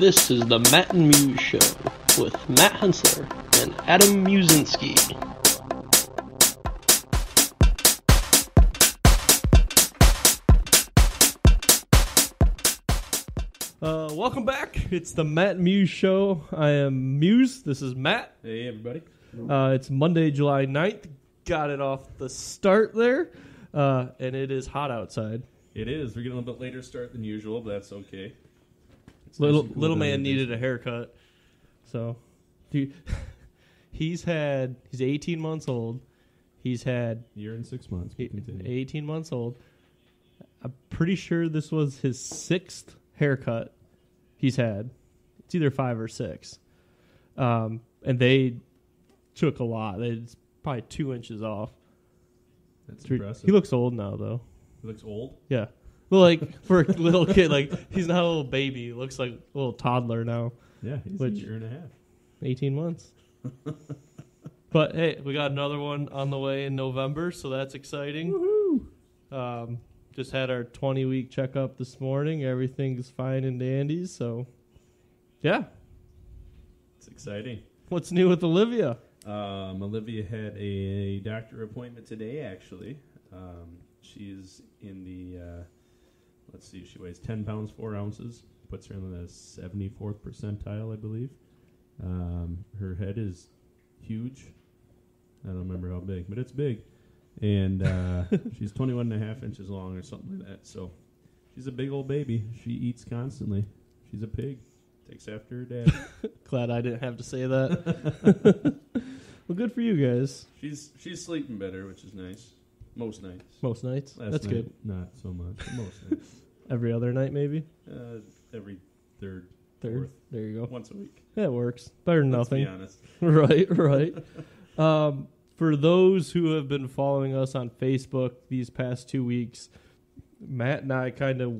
This is the Matt and Muse Show with Matt Hunsler and Adam Musinski. Welcome back. It's the Matt and Muse Show. I am Muse. This is Matt. Hey, everybody. It's Monday, July 9th. Got it off the start there. And it is hot outside. It is. We're getting a little bit later start than usual, but that's okay. Little man needed a haircut, so dude, he's 18 months old. He's had year and 6 months. 18 months old. I'm pretty sure this was his sixth haircut he's had. It's either five or six, and they took a lot. It's probably 2 inches off. That's impressive. He looks old now, though. He looks old? Yeah. Well, like, for a little kid, like, he's not a little baby. He looks like a little toddler now. Yeah, he's a year and a half. 18 months. But, hey, we got another one on the way in November, so that's exciting. Woohoo! Just had our 20-week checkup this morning. Everything's fine and dandy, so, yeah. It's exciting. What's new with Olivia? Olivia had a doctor appointment today, actually. She's in the... Let's see, she weighs 10 pounds, 4 ounces. Puts her in the 74th percentile, I believe. Her head is huge. I don't remember how big, but it's big. And she's 21 and a half inches long or something like that. So she's a big old baby. She eats constantly. She's a pig. Takes after her dad. Glad I didn't have to say that. Well, good for you guys. She's sleeping better, which is nice. Most nights. Most nights? That's good. Not so much. Most nights. Every other night, maybe? Every third. Fourth. There you go. Once a week. That works. Better than nothing. Let's be honest. Right. For those who have been following us on Facebook these past 2 weeks, Matt and I kind of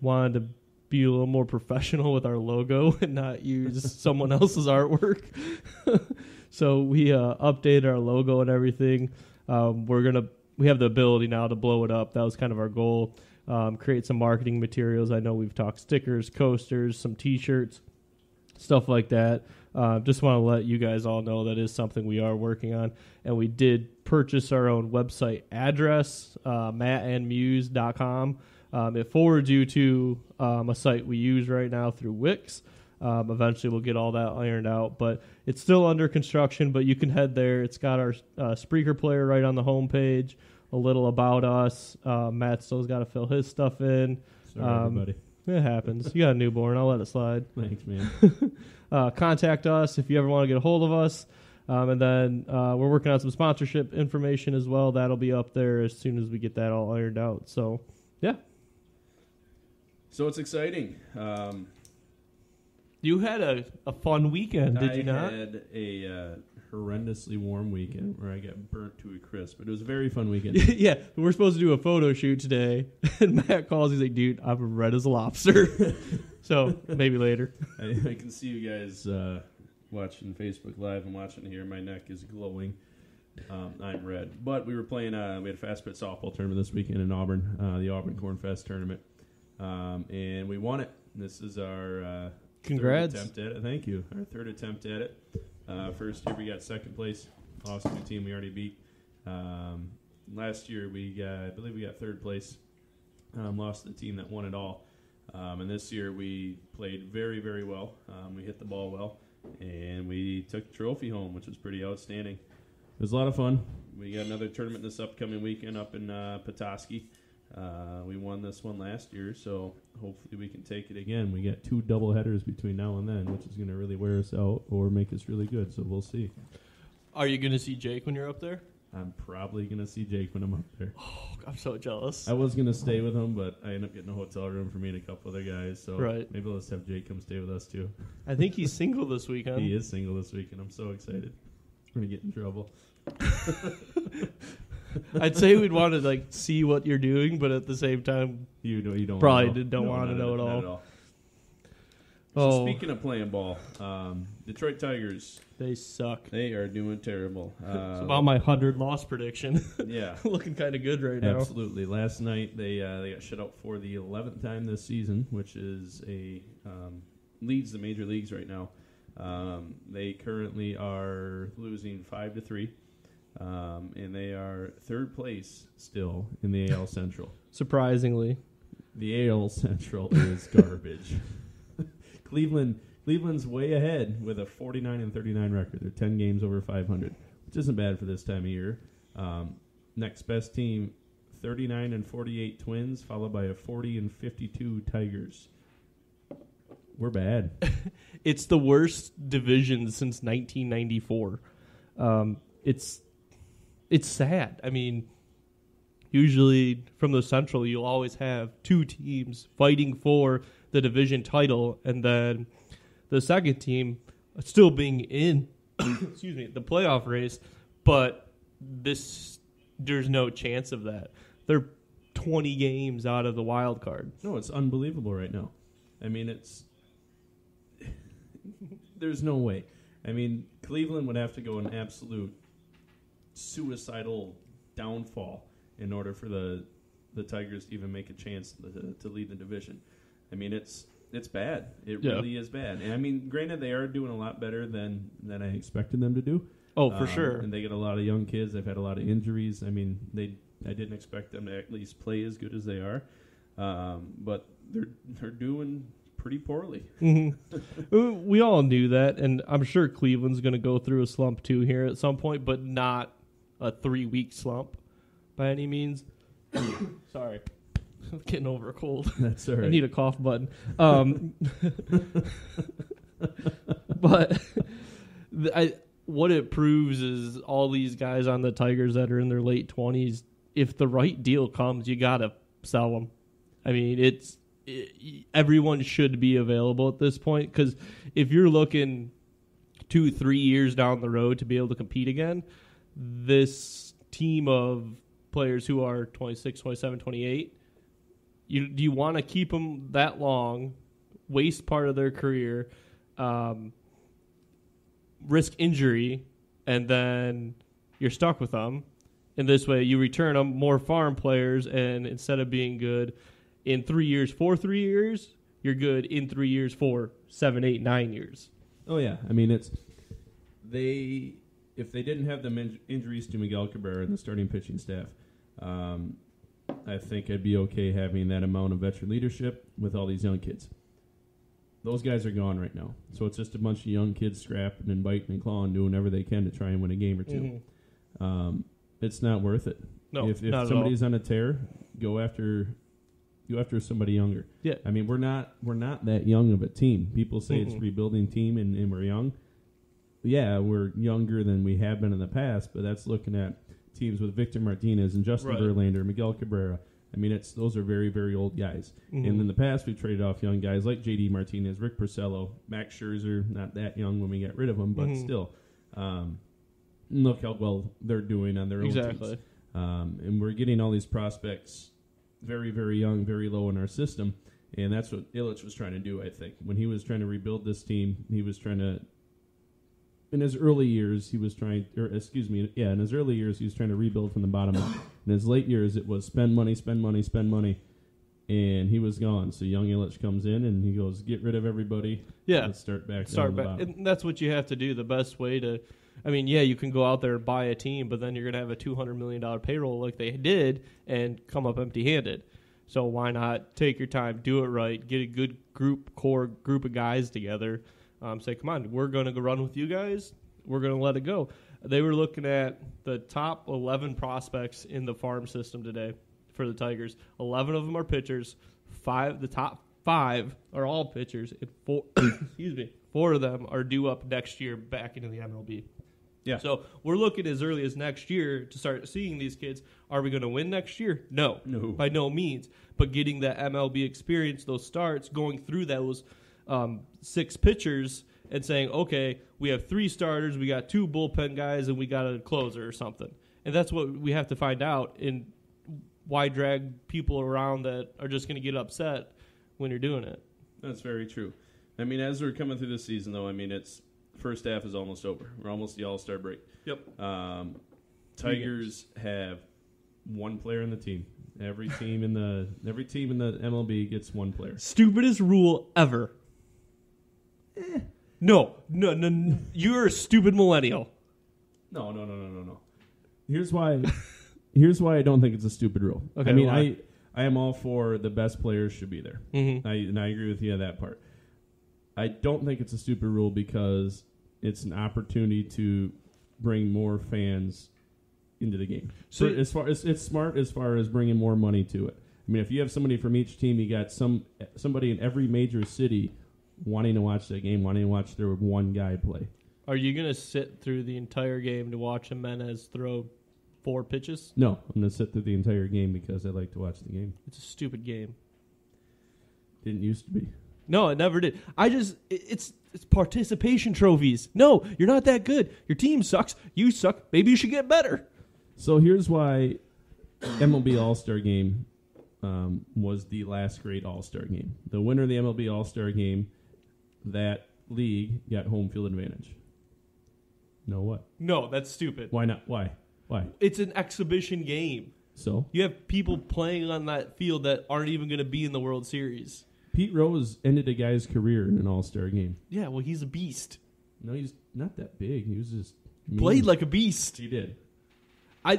wanted to be a little more professional with our logo and not use someone else's artwork. So we updated our logo and everything. We have the ability now to blow it up. That was kind of our goal. Create some marketing materials. I know we've talked stickers, coasters, some T-shirts, stuff like that. Just want to let you guys all know that is something we are working on. And we did purchase our own website address, mattandmuse.com. It forwards you to a site we use right now through Wix. Eventually we'll get all that ironed out, but it's still under construction, but you can head there. It's got our Spreaker player right on the homepage, a little about us. Matt still's got to fill his stuff in. Sorry, everybody. It happens. You got a newborn. I'll let it slide. Thanks, man. Contact us if you ever want to get a hold of us. And then we're working on some sponsorship information as well. That'll be up there as soon as we get that all ironed out. So, yeah. So it's exciting. You had a fun weekend, did you not? I had a horrendously warm weekend where I got burnt to a crisp, but it was a very fun weekend. Yeah, we're supposed to do a photo shoot today, and Matt calls. He's like, dude, I'm red as a lobster. So maybe later. I can see you guys watching Facebook Live and watching here. My neck is glowing. I'm red. But we were playing, we had a fast pitch softball tournament this weekend in Auburn, the Auburn Corn Fest tournament, and we won it. This is our... Congrats. Third attempt at it. Thank you. Our third attempt at it. First year we got second place. Lost to the team we already beat. Last year I believe we got third place. Lost to the team that won it all. And this year we played very, very well. We hit the ball well. And we took the trophy home, which was pretty outstanding. It was a lot of fun. We got another tournament this upcoming weekend up in Petoskey. We won this one last year, so hopefully we can take it again. We got 2 double headers between now and then, which is going to really wear us out or make us really good, so we'll see. Are you going to see Jake when you're up there? I'm probably going to see Jake when I'm up there. Oh, I'm so jealous. I was going to stay with him, but I ended up getting a hotel room for me and a couple other guys, so right. Maybe let's have Jake come stay with us too. I think he's single this weekend. He is single this weekend. I'm so excited. We're going to get in trouble. I'd say we'd want to like see what you're doing, but at the same time, you don't want to know at all. So speaking of playing ball, Detroit Tigers. They suck. They are doing terrible. It's about my 100 loss prediction. Yeah, looking kind of good right now. Absolutely. Last night they got shut out for the 11th time this season, which is a leads the major leagues right now. They currently are losing 5-3, and they are third place still in the AL Central. Surprisingly, the AL Central is garbage. Cleveland's way ahead with a 49-39 record. They're 10 games over 500, which isn't bad for this time of year. Next best team, 39-48 Twins, followed by a 40-52 Tigers. We're bad. It's the worst division since 1994. It's sad. I mean, usually from the Central, you'll always have two teams fighting for the division title, and then the second team still being in the playoff race. But there's no chance of that. They're 20 games out of the wild card. No, it's unbelievable right now. I mean, it's. There's no way. I mean, Cleveland would have to go an absolute suicidal downfall in order for the Tigers to even make a chance to lead the division. I mean, it's bad. It really is bad. And I mean, granted, they are doing a lot better than I expected them to do. Oh, for sure. And they get a lot of young kids. They've had a lot of injuries. I mean, I didn't expect them to at least play as good as they are. But they're doing pretty poorly. Mm-hmm. We all knew that, and I'm sure Cleveland's going to go through a slump too here at some point, but not a 3-week slump by any means. Sorry. I'm getting over a cold. That's all right. I need a cough button. But what it proves is all these guys on the Tigers that are in their late 20s, if the right deal comes, you got to sell them. I mean, everyone should be available at this point, because if you're looking 2-3 years down the road to be able to compete again, this team of players who are 26, 27, 28, do you want to keep them that long, waste part of their career, risk injury, and then you're stuck with them? And this way you return them more farm players, and instead of being good in 3 years, for 3 years, you're good in 3 years, for 7, 8, 9 years. Oh, yeah. I mean, if they didn't have the injuries to Miguel Cabrera and the starting pitching staff, I think I'd be okay having that amount of veteran leadership with all these young kids. Those guys are gone right now. So it's just a bunch of young kids scrapping and biting and clawing, doing whatever they can to try and win a game or two. Mm-hmm. It's not worth it. No, if not somebody's on a tear, go after somebody younger. Yeah. I mean, we're not that young of a team. People say it's a rebuilding team and we're young. Yeah, we're younger than we have been in the past, but that's looking at teams with Victor Martinez and Justin Verlander, Miguel Cabrera. I mean, those are very, very old guys. Mm-hmm. And in the past, we've traded off young guys like J.D. Martinez, Rick Porcello, Max Scherzer, not that young when we got rid of them, but still. Look how well they're doing on their own teams. And we're getting all these prospects very, very young, very low in our system. And that's what Ilitch was trying to do, I think. When he was trying to rebuild this team, he was trying to – in his early years, he was trying to rebuild from the bottom up. In his late years, it was spend money, spend money, spend money. And he was gone. So young Ilitch comes in and he goes, get rid of everybody. Yeah. Let's start back. And that's what you have to do. The best way to – I mean, yeah, you can go out there and buy a team, but then you're going to have a $200 million payroll like they did and come up empty-handed. So why not take your time, do it right, get a good core group of guys together, say, come on, we're going to go run with you guys. We're going to let it go. They were looking at the top 11 prospects in the farm system today for the Tigers. 11 of them are pitchers. The top 5 are all pitchers. And 4, excuse me, 4 of them are due up next year back into the MLB. Yeah. So we're looking as early as next year to start seeing these kids. Are we going to win next year? No, by no means. But getting that MLB experience, those starts, going through those 6 pitchers and saying, okay, we have 3 starters, we got 2 bullpen guys, and we got a closer or something. And that's what we have to find out. And why drag people around that are just going to get upset when you're doing it? That's very true. I mean, as we're coming through this season, though, I mean, it's... First half is almost over. We're almost the All-Star break. Yep. Tigers have one player on the team. Every team in the MLB gets one player. Stupidest rule ever. Eh. No. You're a stupid millennial. No. Here's why I don't think it's a stupid rule. Okay, I mean, I am all for the best players should be there. Mm-hmm. I agree with you on that part. I don't think it's a stupid rule because it's an opportunity to bring more fans into the game. So it's smart as far as bringing more money to it. I mean, if you have somebody from each team, you got somebody in every major city wanting to watch that game, wanting to watch their one guy play. Are you going to sit through the entire game to watch Jimenez throw 4 pitches? No, I'm going to sit through the entire game because I like to watch the game. It's a stupid game. Didn't used to be. No, it never did. It's participation trophies. No, you're not that good. Your team sucks. You suck. Maybe you should get better. So here's why MLB All-Star Game was the last great All-Star Game. The winner of the MLB All-Star Game, that league got home field advantage. No what? No, that's stupid. Why not? Why? It's an exhibition game. So? You have people playing on that field that aren't even going to be in the World Series. Pete Rose ended a guy's career in an All-Star Game. Yeah, well, he's a beast. No, he's not that big. He was just mean. Played like a beast. He did. I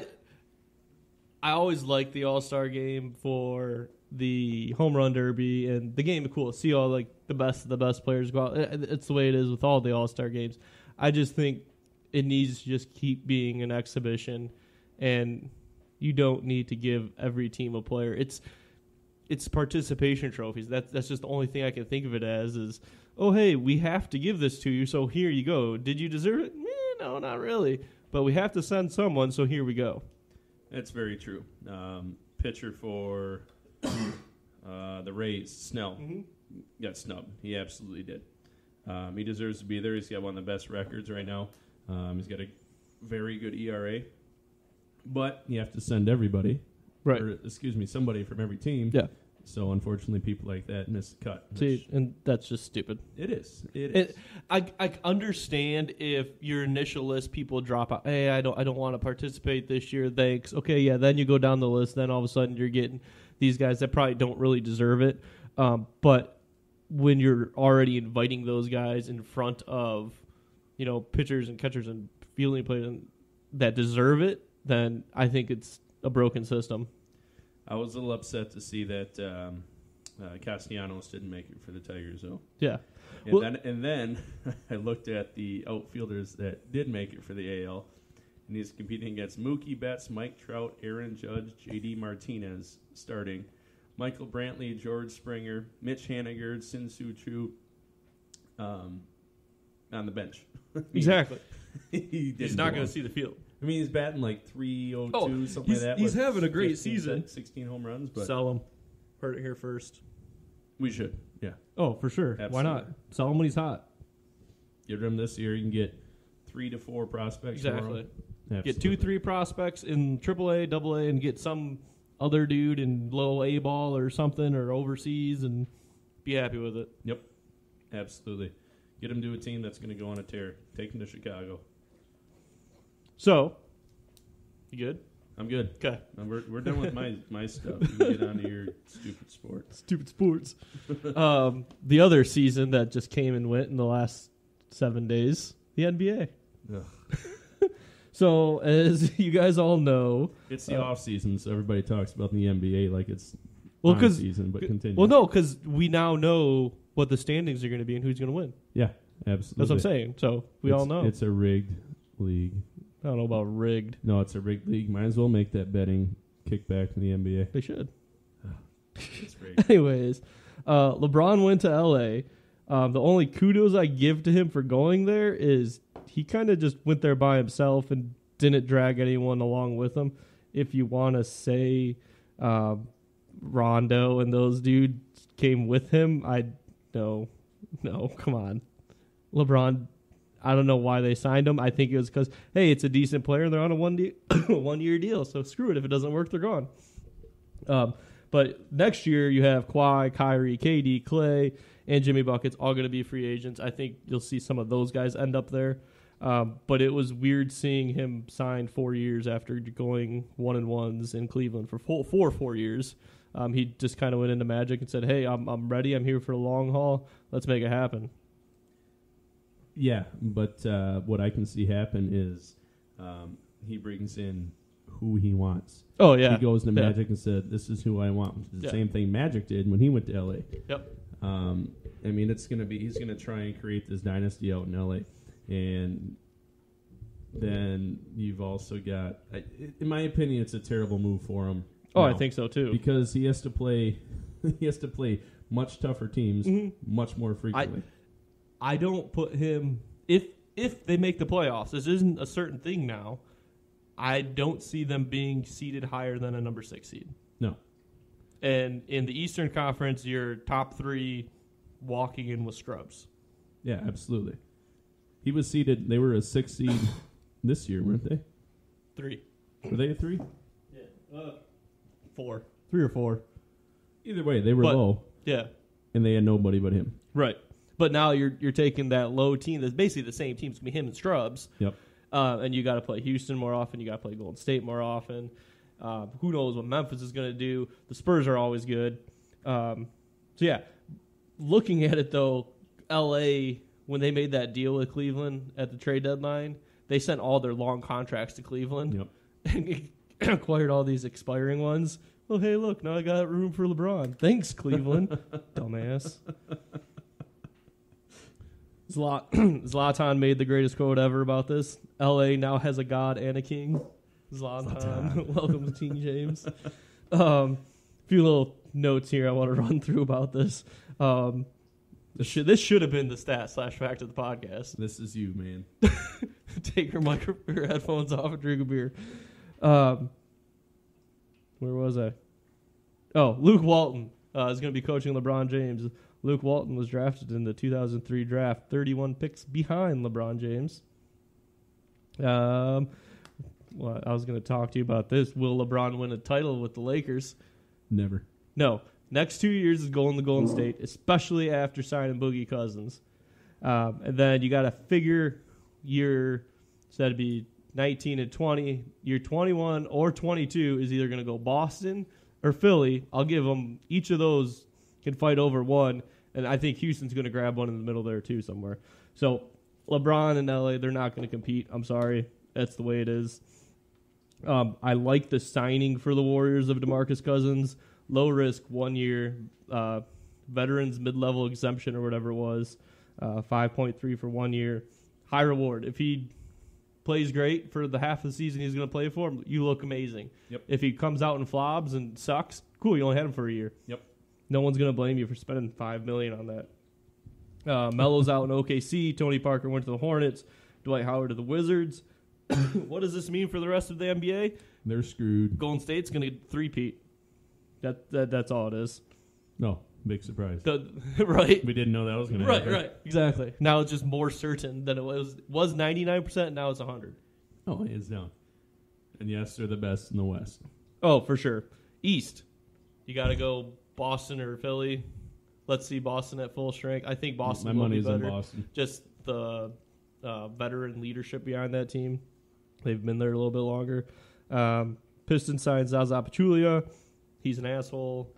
always liked the All-Star Game for the home run derby and the game of cool. See all like the best players go out. It's the way it is with all the All-Star games. I just think it needs to just keep being an exhibition, and you don't need to give every team a player. It's participation trophies. That's just the only thing I can think of it as is, oh, hey, we have to give this to you, so here you go. Did you deserve it? No, not really. But we have to send someone, so here we go. That's very true. Pitcher for the Rays, Snell, got snubbed. He absolutely did. He deserves to be there. He's got one of the best records right now. He's got a very good ERA. But you have to send everybody. Right. Or, somebody from every team. Yeah. So, unfortunately, people like that miss the cut. See, and that's just stupid. It is. It is. I understand if your initial list people drop out. Hey, I don't want to participate this year. Thanks. Okay, yeah, then you go down the list. Then all of a sudden you're getting these guys that probably don't really deserve it. But when you're already inviting those guys in front of, pitchers and catchers and fielding players that deserve it, then I think it's a broken system. I was a little upset to see that Castellanos didn't make it for the Tigers, though. Yeah. And then I looked at the outfielders that did make it for the AL, and he's competing against Mookie Betts, Mike Trout, Aaron Judge, J.D. Martinez starting, Michael Brantley, George Springer, Mitch Haniger, Sin-Soo Choo on the bench. Exactly. He's not going to see the field. I mean, he's batting like 302, something like that. He's having a great season. 16 home runs. But sell him. Heard it here first. We should. Yeah. Oh, for sure. Absolutely. Why not? Sell him when he's hot. Get him this year. You can get 3 to 4 prospects. Exactly. Get 2-3 prospects in AAA, AA, and get some other dude in low A ball or something or overseas and be happy with it. Yep. Absolutely. Get him to a team that's going to go on a tear. Take him to Chicago. So, you good? I'm good. Okay. We're done with my stuff. You can get on to your stupid sports. The other season that just came and went in the last 7 days, the NBA. Ugh. So, as you guys all know, it's the off season, so everybody talks about the NBA like it's on season, but continue. Well, no, because we now know what the standings are going to be and who's going to win. Yeah, absolutely. That's what I'm saying. So, we all know. It's a rigged league. I don't know about rigged. No, it's a rigged league. Might as well make that betting kickback in the NBA. They should. It's rigged. Anyways, LeBron went to L.A. The only kudos I give to him for going there is he kind of just went there by himself and didn't drag anyone along with him. If you want to say Rondo and those dudes came with him, No, come on. LeBron, I don't know why they signed him. I think it was because, hey, it's a decent player. They're on a one-year deal, so screw it. If it doesn't work, they're gone. But next year you have Kawhi, Kyrie, KD, Clay, and Jimmy Bucket's all going to be free agents. I think you'll see some of those guys end up there. But it was weird seeing him sign 4 years after going 1-and-ones in Cleveland for four 4 years. He just kind of went into Magic and said, hey, I'm ready. I'm here for the long haul. Let's make it happen. Yeah, but what I can see happen is he brings in who he wants. Oh, yeah. He goes to Magic and said, this is who I want, which is the same thing Magic did when he went to L.A. Yep. I mean, it's going to be – he's going to try and create this dynasty out in L.A. And then you've also got – in my opinion, it's a terrible move for him. Oh, I think so, too. Because he has to play – he has to play much tougher teams much more frequently. I don't put him – if they make the playoffs, this isn't a certain thing now, I don't see them being seeded higher than a number 6 seed. No. And in the Eastern Conference, your top 3 walking in with scrubs. Yeah, absolutely. He was seeded – they were a 6 seed this year, weren't they? 3. Were they a 3? Yeah. 4. 3 or 4. Either way, they were low. Yeah. And they had nobody but him. Right. But now you're taking that low team that's basically the same team. It's going to be him and Scrubs. Yep. And you got to play Houston more often. You got to play Golden State more often. Who knows what Memphis is going to do? The Spurs are always good. So, yeah. Looking at it, though, L.A., when they made that deal with Cleveland at the trade deadline, they sent all their long contracts to Cleveland. Yep. And acquired all these expiring ones. Well, hey, look, now I got room for LeBron. Thanks, Cleveland. Dumbass. Zlatan made the greatest quote ever about this. LA now has a god and a king. Zlatan. Welcome to Teen James. A few little notes here I want to run through about this. This should have been the stat/fact of the podcast. This is you, man. Take your headphones off and drink a beer. Where was I? Oh, Luke Walton is going to be coaching LeBron James. Luke Walton was drafted in the 2003 draft, 31 picks behind LeBron James. Well, I was going to talk to you about this. Will LeBron win a title with the Lakers? Never. No. Next 2 years is going to Golden State, especially after signing Boogie Cousins. And then you got to figure year, so that'd be 19 and 20. Year 21 or 22 is either going to go Boston or Philly. I'll give them each of those. Can fight over one, and I think Houston's going to grab one in the middle there, too, somewhere. So LeBron and LA, they're not going to compete. I'm sorry. That's the way it is. I like the signing for the Warriors of DeMarcus Cousins. Low risk, 1 year, veterans mid-level exemption or whatever it was, 5.3 for 1 year. High reward. If he plays great for the half of the season he's going to play for him, you look amazing. Yep. If he comes out and flobs and sucks, cool, you only had him for a year. Yep. No one's going to blame you for spending $5 million on that. Melo's out in OKC. Tony Parker went to the Hornets. Dwight Howard to the Wizards. What does this mean for the rest of the NBA? They're screwed. Golden State's going to three-peat. That's all it is. No, big surprise. Right? We didn't know that was going to happen. Right, exactly. Now it's just more certain than it was. It was 99%, now it's 100. Oh, hands down. And yes, they're the best in the West. Oh, for sure. East. You got to go... Boston or Philly. Let's see Boston at full strength. I think Boston will be better. My money's on Boston. Just the veteran leadership behind that team. They've been there a little bit longer. Pistons signed Zaza Pachulia. He's an asshole.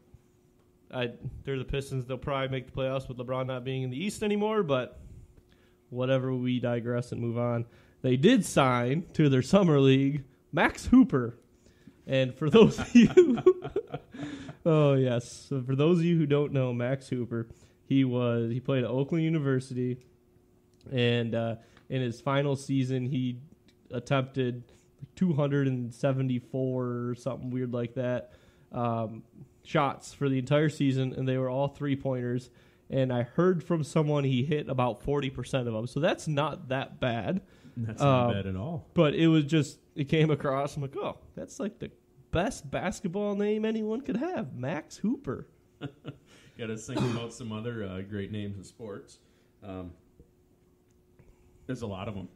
They're the Pistons. They'll probably make the playoffs with LeBron not being in the East anymore, but whatever, we digress and move on. They did sign to their summer league Max Hooper. And for those of you... Oh, yes. So for those of you who don't know, Max Hooper, he played at Oakland University, and in his final season, he attempted 274 or something weird like that shots for the entire season, and they were all three-pointers. And I heard from someone he hit about 40% of them, so that's not that bad. That's not bad at all. But it was just, it came across, I'm like, oh, that's like the best basketball name anyone could have, Max Hooper. Got to think about some other great names in sports. There's a lot of them.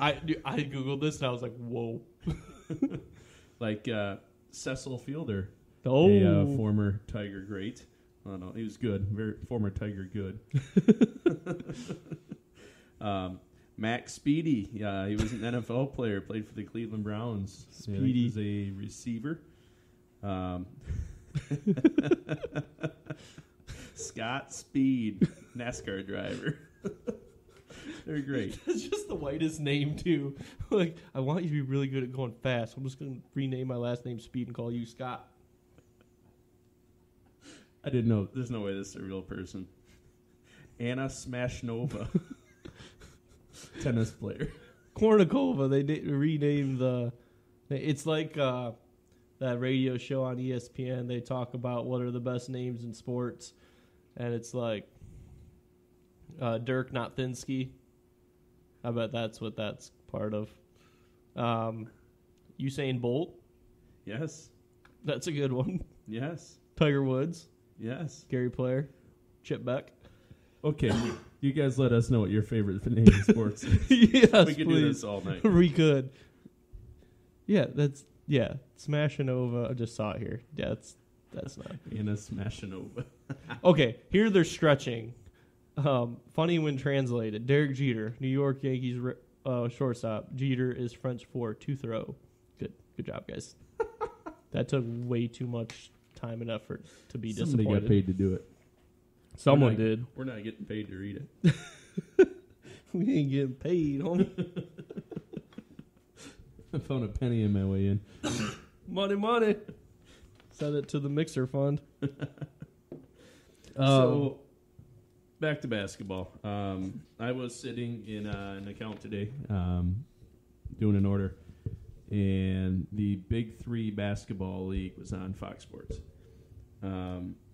I Googled this and I was like, whoa. Like Cecil Fielder, a former Tiger great. I don't know. He was good. Former Tiger good. Max Speedy, he was an NFL player, played for the Cleveland Browns. Speedy is a receiver. Scott Speed, NASCAR driver. They're great. That's just the whitest name, too. Like, I want you to be really good at going fast. I'm just going to rename my last name Speed and call you Scott. I didn't know. There's no way this is a real person. Anna Smashnova. Tennis player. Kornikova. They did rename the... It's like that radio show on ESPN. They talk about what are the best names in sports. And it's like... Dirk Nothinsky. I bet that's what that's part of. Usain Bolt. Yes. That's a good one. Yes. Tiger Woods. Yes. Gary Player. Chip Beck. Okay, you guys let us know what your favorite name in sports is. Yes, we could do this all night. We could. Yeah, that's... Yeah, Smashinova. I just saw it here. Yeah, that's not... Anna Smashinova. Okay, here they're stretching... funny when translated. Derek Jeter, New York Yankees shortstop. Jeter is French for to throw. Good job, guys. That took way too much time and effort to be disappointed. Somebody got paid to do it. Someone did. We're not getting paid to read it. We ain't getting paid, homie. I found a penny in my way in. Money. Send it to the mixer fund. So... Back to basketball. I was sitting in an account today doing an order, and the Big Three Basketball League was on Fox Sports. It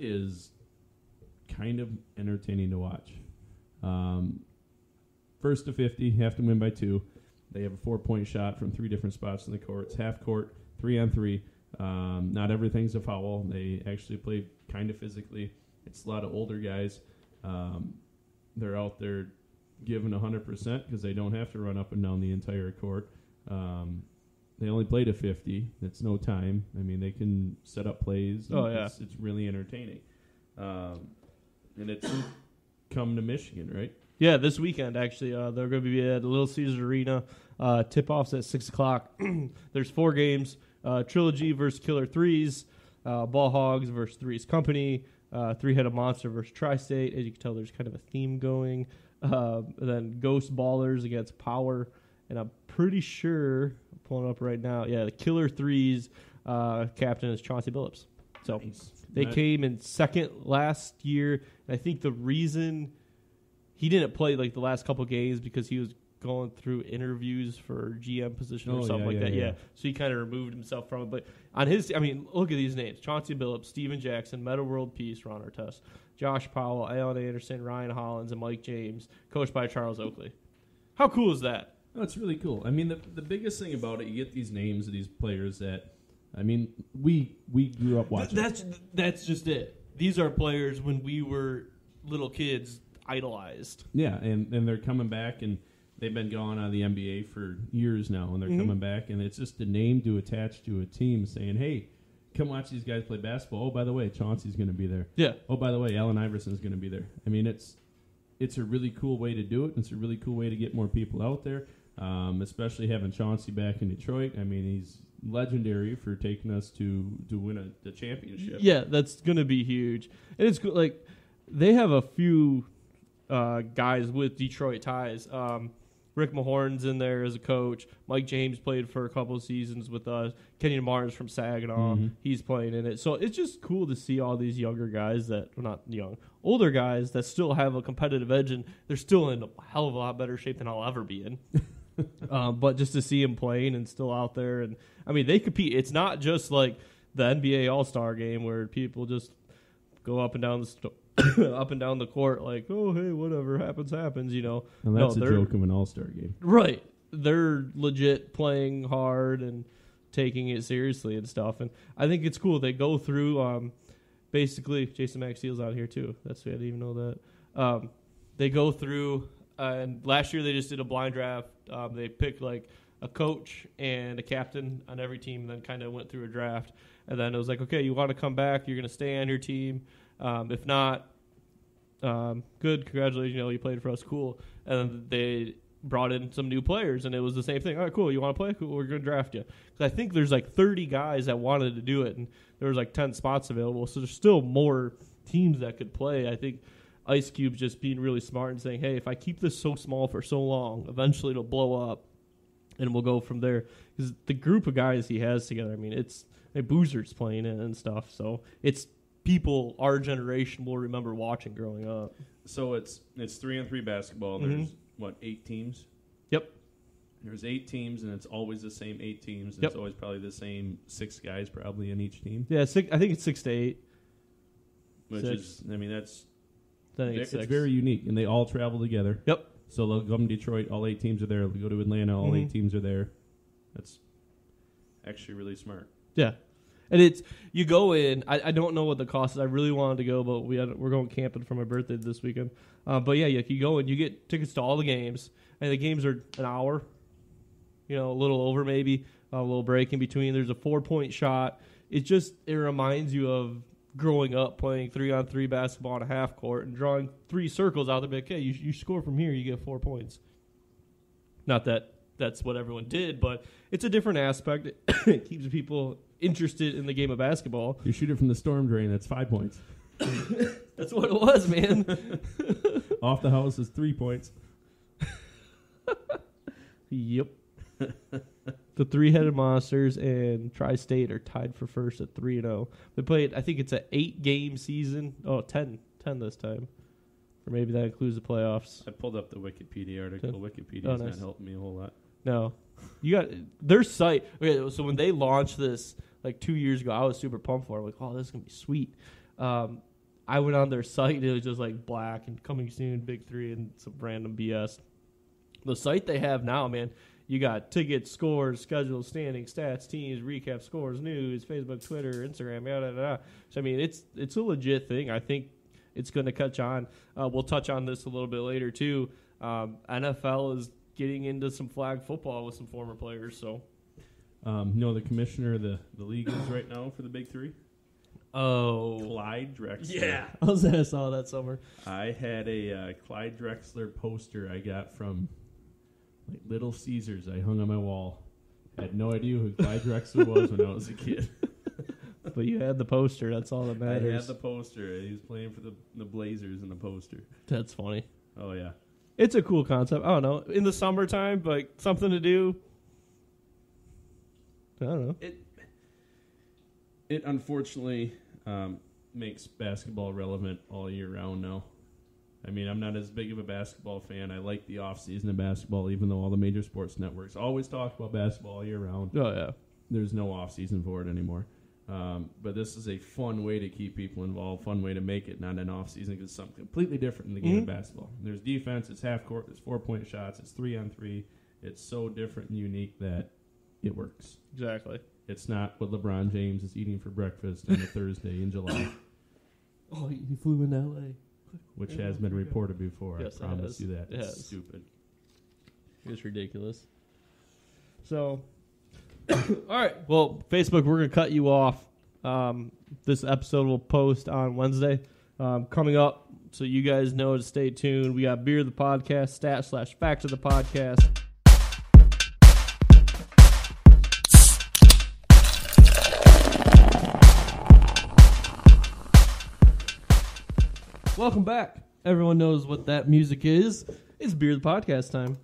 is kind of entertaining to watch. First to 50, have to win by 2. They have a 4-point shot from 3 different spots in the court. It's half court, 3-on-3. Not everything's a foul. They actually play kind of physically. It's a lot of older guys. They're out there giving 100% because they don't have to run up and down the entire court. They only play to 50. That's no time. I mean, they can set up plays. Oh, yeah. It's really entertaining. And it's come to Michigan, right? Yeah, this weekend, actually. They're going to be at the Little Caesars Arena. Tip-off's at 6 o'clock. There's 4 games. Trilogy versus Killer Threes. Ball Hogs versus Threes Company. Three-Headed Monster versus Tri-State. As you can tell, there's kind of a theme going. Then Ghost Ballers against Power. And I'm pretty sure, I'm pulling up right now, yeah, the Killer Threes captain is Chauncey Billups. So nice. They came in second last year. And I think the reason he didn't play like the last couple games because he was going through interviews for GM position or something like that. Yeah. So he kind of removed himself from it. But on his, I mean, look at these names. Chauncey Billups, Steven Jackson, Meta World Peace, Ron Artest, Josh Powell, Alan Anderson, Ryan Hollins, and Mike James, coached by Charles Oakley. How cool is that? That's really cool. I mean, the biggest thing about it, you get these names of these players that, I mean, we grew up watching. That's just it. These are players when we were little kids idolized. Yeah, and they're coming back and they've been gone out of the NBA for years now, and they're coming back, and it's just a name to attach to a team saying, hey, come watch these guys play basketball. Oh, by the way, Chauncey's going to be there. Yeah. Oh, by the way, Allen Iverson's going to be there. I mean, it's a really cool way to do it. It's a really cool way to get more people out there, especially having Chauncey back in Detroit. I mean, he's legendary for taking us to win the championship. Yeah, that's going to be huge. And it's cool. Like, they have a few guys with Detroit ties. Rick Mahorn's in there as a coach. Mike James played for a couple of seasons with us. Kenyon Martin's from Saginaw. He's playing in it. So it's just cool to see all these younger guys that, well, not young, older guys that still have a competitive edge, and they're still in a hell of a lot better shape than I'll ever be in. But just to see them playing and still out there. And I mean, they compete. It's not just like the NBA All-Star game where people just go up and down the up and down the court, like, oh, hey, whatever happens, you know. And that's a joke of an all-star game. Right. They're legit playing hard and taking it seriously and stuff. And I think it's cool. They go through, basically, Jason Maxiel's out here, too. That's I didn't even know that. They go through, and last year they just did a blind draft. They picked, like, a coach and a captain on every team, and then kind of went through a draft. And then it was like, okay, you want to come back, you're going to stay on your team. If not, good, congratulations, you know, you played for us, cool. And they brought in some new players, and it was the same thing. All right, cool, you want to play? Cool, we're going to draft you. Because I think there's like 30 guys that wanted to do it, and there was like 10 spots available. So there's still more teams that could play. I think Ice Cube just being really smart and saying, hey, if I keep this so small for so long, eventually it'll blow up, and we'll go from there. Because the group of guys he has together, I mean, it's Boozer's playing it and stuff, so it's people our generation will remember watching growing up. So it's 3-on-3 basketball. Mm-hmm. There's, what, 8 teams? Yep. There's 8 teams, and it's always the same 8 teams. And yep. It's always probably the same 6 guys probably in each team. Yeah, I think it's 6 to 8. Which is, I mean, that's... It's very unique, and they all travel together. Yep. So they'll come to Detroit, all 8 teams are there. They'll go to Atlanta, all 8 teams are there. That's actually really smart. Yeah. And it's, you go in, I don't know what the cost is. I really wanted to go, but we're going camping for my birthday this weekend. But yeah, you go in, you get tickets to all the games, and the games are an hour, a little over maybe, a little break in between. There's a 4-point shot. It reminds you of growing up playing 3-on-3 basketball on a half court and drawing 3 circles out there, like, hey, you score from here, you get 4 points. Not that that's what everyone did, but it's a different aspect. It keeps people interested in the game of basketball. You shoot it from the storm drain, that's 5 points. That's what it was, man. Off the house is 3 points. Yep. The three-headed monsters and Tri-State are tied for first at 3-0. They played, I think it's an 8-game season. Oh, 10 this time. Or maybe that includes the playoffs. I pulled up the Wikipedia article. Wikipedia's not helping me a whole lot. No. You got their site. Okay, so when they launched this like 2 years ago, I was super pumped for it. I'm like, oh, this is going to be sweet. I went on their site, and it was just like black and coming soon, Big 3, and some random BS. The site they have now, man, you got tickets, scores, schedules, standings, stats, teams, recap, scores, news, Facebook, Twitter, Instagram, yada, yada, yada. So, I mean, it's a legit thing. I think it's going to catch on. We'll touch on this a little bit later, too. NFL is getting into some flag football with some former players. So, the commissioner of the league is right now for the Big 3. Oh. Clyde Drexler. Yeah. I saw that somewhere. I had a Clyde Drexler poster I got from... like Little Caesars, I hung on my wall. I had no idea who Clyde Drexler was when I was a kid. But you had the poster. That's all that matters. I had the poster. He was playing for the Blazers in the poster. That's funny. Oh, yeah. It's a cool concept. I don't know. In the summertime, like something to do. I don't know. It unfortunately makes basketball relevant all year round now. I mean, I'm not as big of a basketball fan. I like the off-season of basketball, even though all the major sports networks always talk about basketball all year round. Oh, yeah. There's no off-season for it anymore. But this is a fun way to keep people involved, fun way to make it, not an off-season, because it's something completely different in the game of basketball. There's defense, it's half-court, there's 4-point shots, it's 3-on-3. It's so different and unique that it works. Exactly. It's not what LeBron James is eating for breakfast on a Thursday in July. Oh, he flew in L.A., which has been reported before. Yes, I promise you that. It's stupid. It's ridiculous. So, all right. Well, Facebook, we're going to cut you off. This episode will post on Wednesday. Coming up, so you guys know to stay tuned. We got Beer the Podcast, Stat/Facts of the Podcast. Welcome back. Everyone knows what that music is. It's Beer the Podcast time.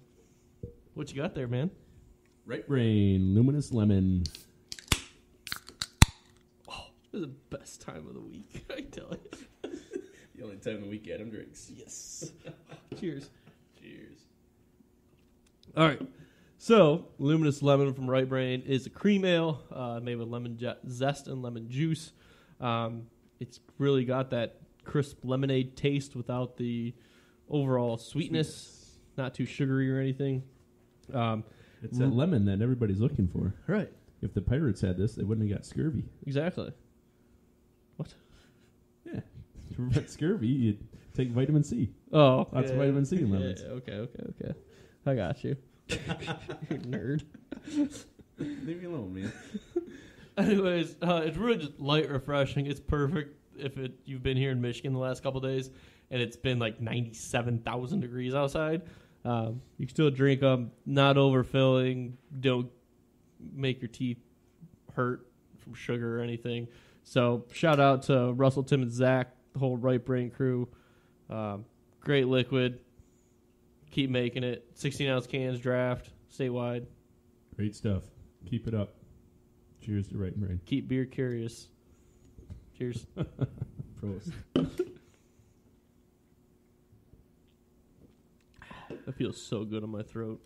What you got there, man? Right Brain, Luminous Lemon. Oh, this is the best time of the week, I tell you. The only time of the week Adam drinks. Yes. Cheers. Cheers. All right. So, Luminous Lemon from Right Brain is a cream ale made with lemon zest and lemon juice. It's really got that crisp lemonade taste without the overall sweetness, not too sugary or anything. It's that lemon that everybody's looking for. Right. If the Pirates had this, they wouldn't have got scurvy. Exactly. What? Yeah. To prevent scurvy, you take vitamin C. Oh. Lots of vitamin C in lemons. Yeah, okay. I got you. You nerd. Leave me alone, man. Anyways, it's really just light, refreshing. It's perfect. If you've been here in Michigan the last couple of days and it's been like 97,000 degrees outside, you can still drink them, not overfilling, don't make your teeth hurt from sugar or anything. So shout out to Russell, Tim, and Zach, the whole Right Brain crew. Great liquid. Keep making it. 16-ounce cans, draft, statewide. Great stuff. Keep it up. Cheers to right brain. Keep beer curious. Cheers. Prost. That feels so good on my throat.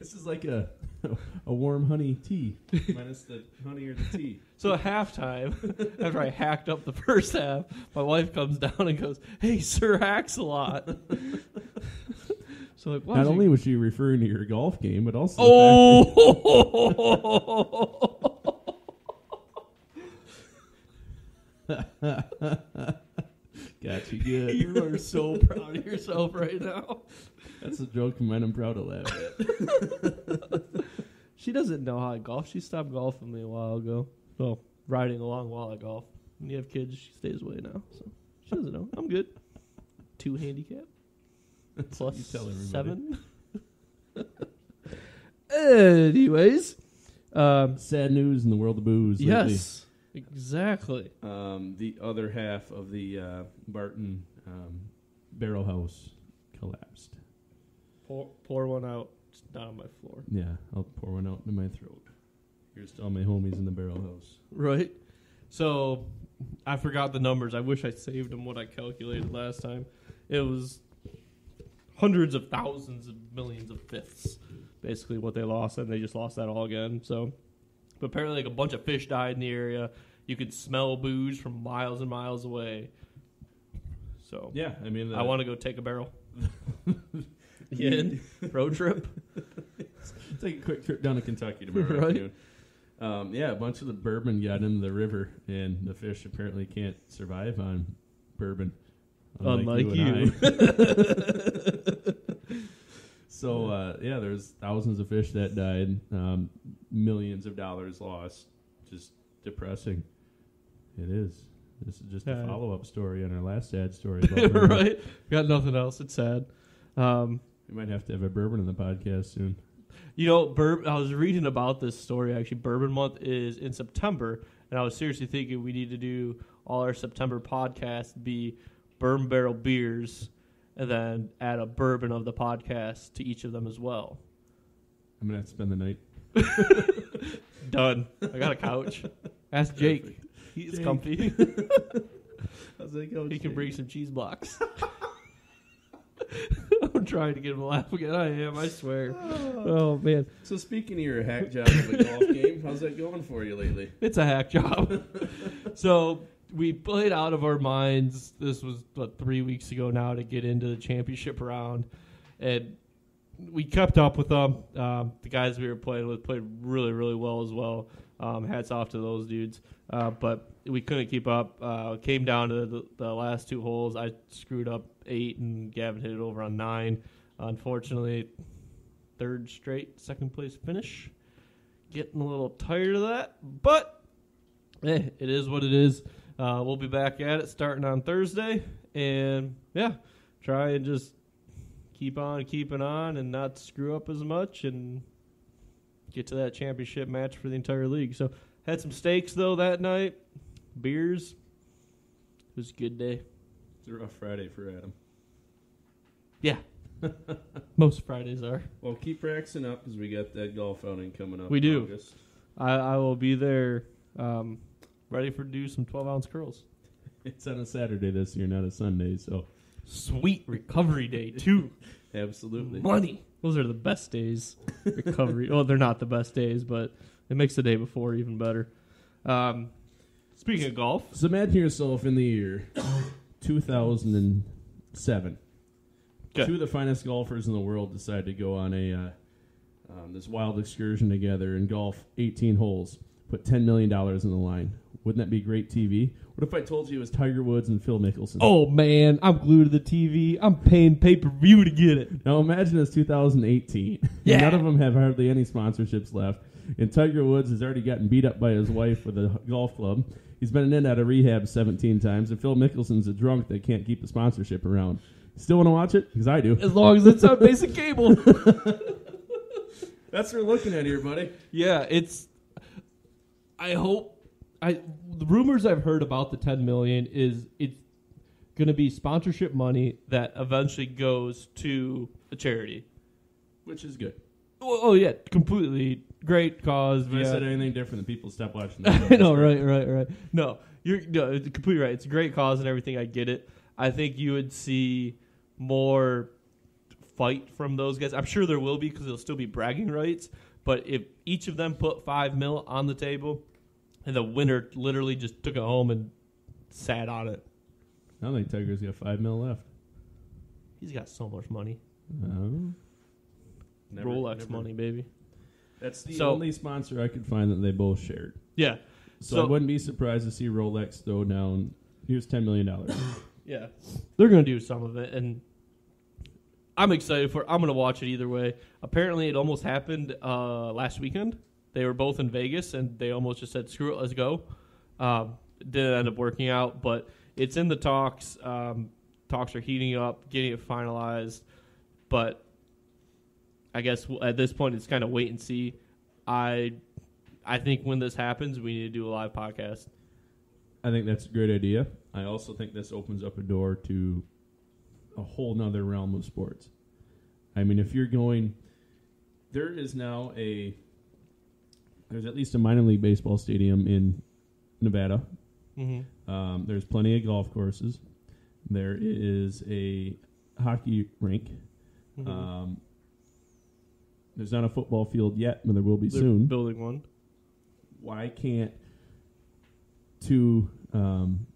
This is like a warm honey tea. Minus the honey or the tea. So at halftime, after I hacked up the first half, my wife comes down and goes, "Hey, Sir Axelot." So like, not only was she referring to your golf game, but also got you good. You are so proud of yourself right now. That's a joke, man. I'm proud of that. She doesn't know how I golf. She stopped golfing me a while ago. Well, riding along while I golf. When you have kids, she stays away now. So she doesn't know. I'm good. 2 handicap. That's plus 7. Anyways. Sad news in the world of booze. Yes. Lately. Exactly. The other half of the Barton barrel house collapsed. Pour one out. It's not on my floor. Yeah, I'll pour one out into my throat. Here's to all my homies in the barrel house. Right. So I forgot the numbers. I wish I saved them, what I calculated last time. It was hundreds of thousands and millions of fifths, basically what they lost, and they just lost that all again. So, but apparently, like, a bunch of fish died in the area. You could smell booze from miles and miles away. So yeah, I mean, I want to go take a barrel. Again, road trip. Take a quick trip down to Kentucky tomorrow afternoon. Yeah, a bunch of the bourbon got into the river, and the fish apparently can't survive on bourbon. Unlike you. So, yeah, there's thousands of fish that died, millions of dollars lost. Just depressing. It is. This is just a follow-up story on our last sad story. About right? Got nothing else. It's sad. We might have to have a bourbon in the podcast soon. You know, I was reading about this story, actually. Bourbon Month is in September, and I was seriously thinking we need to do all our September podcasts be bourbon barrel beers, and then add a bourbon of the podcast to each of them as well. I'm going to have to spend the night. Done. I got a couch. Ask Jake. He's comfy. How's that going, Jake? Can bring some cheese blocks. I'm trying to get him to laugh again. I am, I swear. Oh, man. So speaking of your hack job of the golf game, how's that going for you lately? It's a hack job. So we played out of our minds. This was, what, 3 weeks ago now to get into the championship round. And we kept up with them. The guys we were playing with played really, really well as well. Hats off to those dudes. But we couldn't keep up. Came down to the last 2 holes. I screwed up 8, and Gavin hit it over on 9. Unfortunately, third straight second place finish. Getting a little tired of that, but it is what it is. We'll be back at it starting on Thursday, and yeah, try and just keep on keeping on and not screw up as much and get to that championship match for the entire league. So had some steaks though that night, beers. It was a good day. It's a rough Friday for Adam. Yeah. Most Fridays are. Well, keep practicing up because we got that golf outing coming up. We do. August. I will be there ready for do some 12-ounce curls. It's on a Saturday this year, not a Sunday. So sweet recovery day, too. Absolutely. Money. Those are the best days. Recovery. Well, they're not the best days, but it makes the day before even better. Speaking of golf. So imagine yourself in the year 2007. Okay. 2 of the finest golfers in the world decided to go on this wild excursion together and golf 18 holes, put $10 million in the line. Wouldn't that be great TV? What if I told you it was Tiger Woods and Phil Mickelson? Oh, man, I'm glued to the TV. I'm paying pay-per-view to get it. Now, imagine it's 2018. Yeah. None of them have hardly any sponsorships left, and Tiger Woods has already gotten beat up by his wife with a golf club. He's been in and out of rehab 17 times, and Phil Mickelson's a drunk that can't keep the sponsorship around. Still want to watch it? Because I do. As long as it's on basic cable. That's what we're looking at here, buddy. Yeah, it's... I hope... the rumors I've heard about the $10 million is it's going to be sponsorship money that eventually goes to a charity, which is good. Oh yeah, completely great cause. If I said anything different, the people stop watching. No, right. No, you're completely right. It's a great cause and everything. I get it. I think you would see more fight from those guys. I'm sure there will be because there'll still be bragging rights. But if each of them put $5 million on the table, and the winner literally just took it home and sat on it. I don't think Tiger's got $5 million left. He's got so much money. No. Rolex money, baby. That's the only sponsor I could find that they both shared. Yeah. So I wouldn't be surprised to see Rolex throw down, here's $10 million. Yeah. They're going to do some of it, and I'm excited for it. I'm going to watch it either way. Apparently, it almost happened last weekend. They were both in Vegas, and they almost just said, screw it, let's go. It didn't end up working out, but it's in the talks. Talks are heating up, getting it finalized, but I guess at this point it's kind of wait and see. I think when this happens, we need to do a live podcast. I think that's a great idea. I also think this opens up a door to a whole nother realm of sports. I mean, if you're going, there's at least a minor league baseball stadium in Nevada. Mm-hmm. There's plenty of golf courses. There is a hockey rink. Mm-hmm. There's not a football field yet, but there will be soon. Building one. Why can't two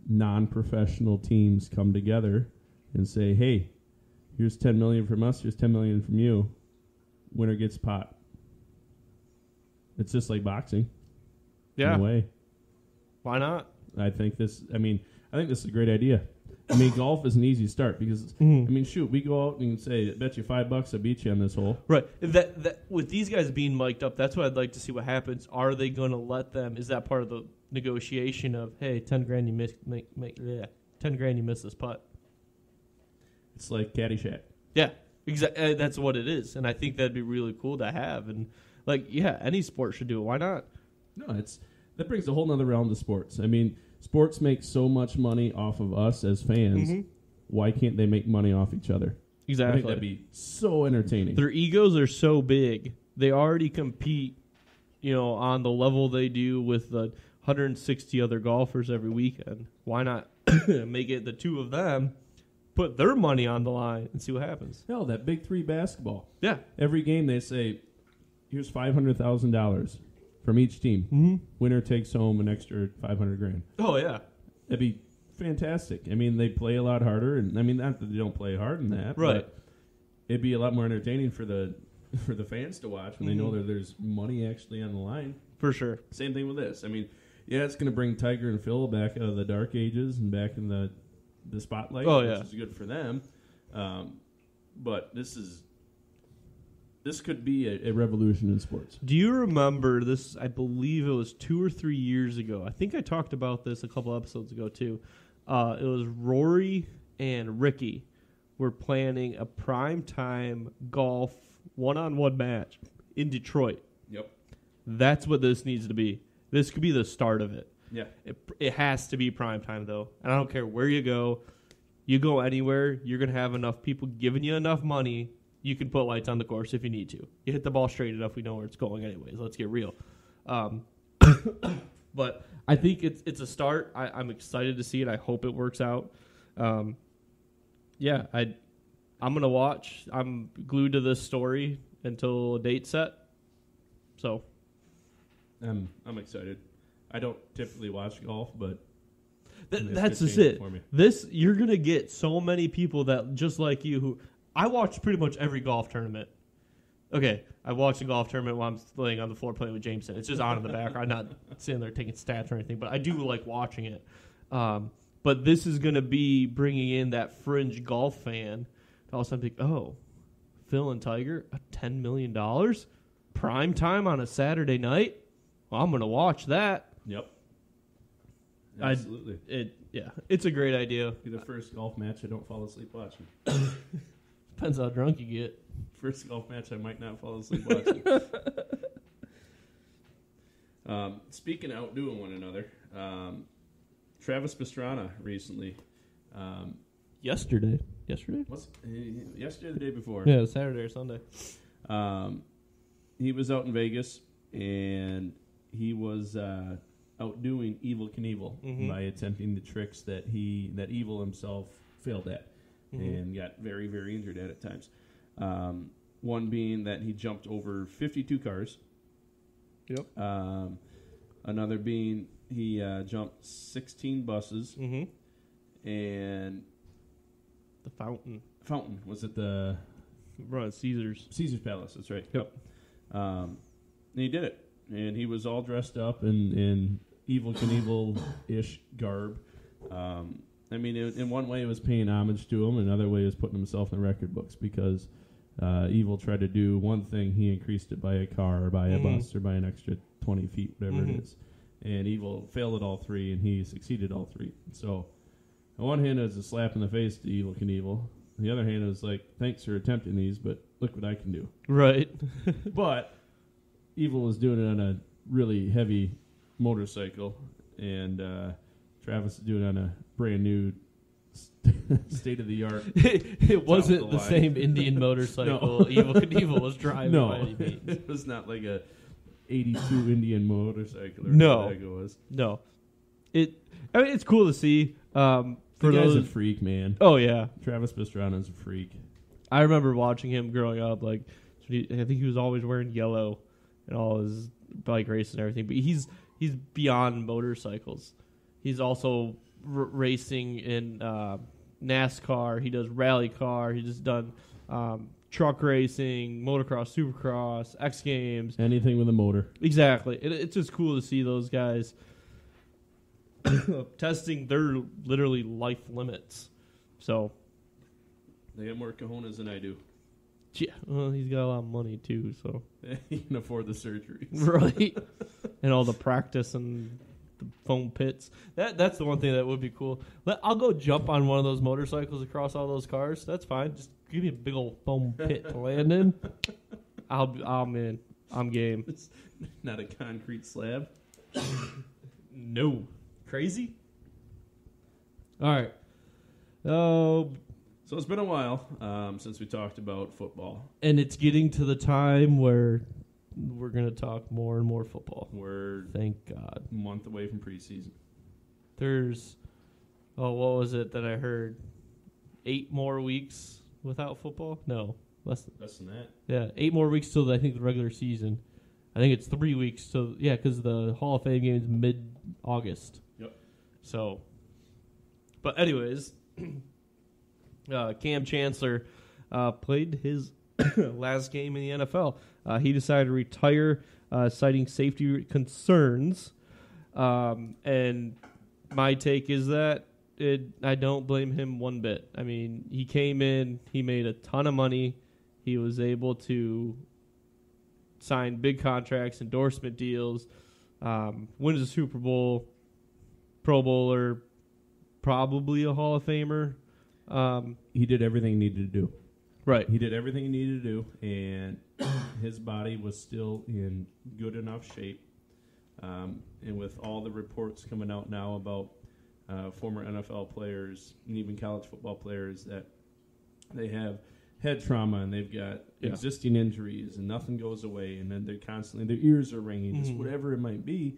non-professional teams come together and say, hey, here's $10 million from us, here's $10 million from you. Winner gets pot. It's just like boxing. Yeah. In a way. Why not? I think this is a great idea. I mean, golf is an easy start because, mm-hmm. We go out and say, I bet you $5 I beat you on this hole. Right. That with these guys being mic'd up, that's what I'd like to see what happens. Are they going to let them? Is that part of the negotiation of, hey, $10,000 you miss this putt? It's like Caddyshack. Yeah, exactly. That's what it is. And I think that'd be really cool to have. And, any sport should do it. Why not? No, that brings a whole nother realm to sports. I mean, sports make so much money off of us as fans. Mm-hmm. Why can't they make money off each other? Exactly. I think that'd be so entertaining. Their egos are so big. They already compete, on the level they do with the 160 other golfers every weekend. Why not make it the two of them, put their money on the line, and see what happens? Hell, that big three basketball. Yeah. Every game they say, here's $500,000. From each team. Mm-hmm. Winner takes home an extra $500,000. Oh, yeah. That'd be fantastic. I mean, they play a lot harder. And I mean, not that they don't play hard in that. Right. But it'd be a lot more entertaining for the fans to watch when mm-hmm. they know that there's money actually on the line. For sure. Same thing with this. I mean, yeah, it's going to bring Tiger and Phil back out of the dark ages and back in the spotlight. Oh, yeah. Which is good for them. But this is... This could be a revolution in sports. Do you remember this? I believe it was 2 or 3 years ago. I think I talked about this a couple episodes ago, too. It was Rory and Ricky were planning a primetime golf one-on-one match in Detroit. Yep. That's what this needs to be. This could be the start of it. Yeah. It has to be primetime, though. And I don't care where you go. You go anywhere, you're going to have enough people giving you enough money. You can put lights on the course if you need to. You hit the ball straight enough, we know where it's going anyways. Let's get real. But I think it's a start. I'm excited to see it. I hope it works out. I'm going to watch. I'm glued to this story until a date set. So. I'm excited. I don't typically watch golf, but. That's just it. For me. You're going to get so many people that just like you who. I watch pretty much every golf tournament. Okay, I watch a golf tournament while I'm laying on the floor playing with Jameson. It's just on in the background. I'm not sitting there taking stats or anything, but I do like watching it. But this is going to be bringing in that fringe golf fan. All of a sudden, Phil and Tiger, $10 million? Prime time on a Saturday night? Well, I'm going to watch that. Yep. Absolutely. It's a great idea. It'll be the first golf match I don't fall asleep watching. Depends how drunk you get. First golf match, I might not fall asleep watching. Speaking of outdoing one another, Travis Pastrana recently Yesterday? Yesterday or the day before? Yeah, it was Saturday or Sunday. He was out in Vegas, and he was outdoing Evel Knievel by attempting the tricks that Evel himself failed at and got very, very injured at times. One being that he jumped over 52 cars. Yep. Another being he jumped 16 buses. And the fountain was at the Caesar's Palace. That's right. Yep. And he did it, and he was all dressed up in Evel Knievel-ish garb. I mean, in one way, it was paying homage to him. Another way, it was putting himself in the record books because Evel tried to do one thing. He increased it by a car or by a bus or by an extra 20 feet, whatever it is. And Evel failed at all three, and he succeeded all three. So on one hand, it was a slap in the face to Evel Knievel. On the other hand, it was like, thanks for attempting these, but look what I can do. Right. But Evel was doing it on a really heavy motorcycle, and Travis was doing it on a brand new state-of-the-art. It wasn't the same Indian motorcycle Evel Knievel was driving by any means. It was not like a 82 Indian motorcycle or whatever it was. No. I mean, it's cool to see. The guy's a freak, man. Oh, yeah. Travis Pastrana's a freak. I remember watching him growing up. Like, I think he was always wearing yellow and all his bike race and everything. But he's beyond motorcycles. He's also racing in NASCAR. He does rally car. He's just done truck racing, motocross, supercross, X Games. Anything with a motor. Exactly. It's just cool to see those guys testing their literally life limits. So they have more cojones than I do. Yeah, well, he's got a lot of money too, so he can afford the surgeries, right? And all the practice and the foam pits. That's the one thing that would be cool. I'll go jump on one of those motorcycles across all those cars. That's fine. Just give me a big old foam pit to land in. I'm in. I'm game. It's not a concrete slab. No. Crazy? All right. So it's been a while since we talked about football. And it's getting to the time where we're going to talk more and more football. We're, thank God, a month away from preseason. There's, what was it that I heard? 8 more weeks without football? No, less than that. Yeah, 8 more weeks till I think the regular season. I think it's 3 weeks. So, yeah, because the Hall of Fame game is mid-August. So, but anyways, Cam Chancellor played his last game in the NFL. He decided to retire, citing safety concerns. And my take is that I don't blame him one bit. I mean, he came in, he made a ton of money. He was able to sign big contracts, endorsement deals, wins the Super Bowl. Pro Bowler, probably a Hall of Famer. He did everything he needed to do. Right. He did everything he needed to do, and his body was still in good enough shape. And with all the reports coming out now about former NFL players and even college football players that they have head trauma and they've got existing injuries and nothing goes away, and then they're constantly, their ears are ringing, just whatever it might be.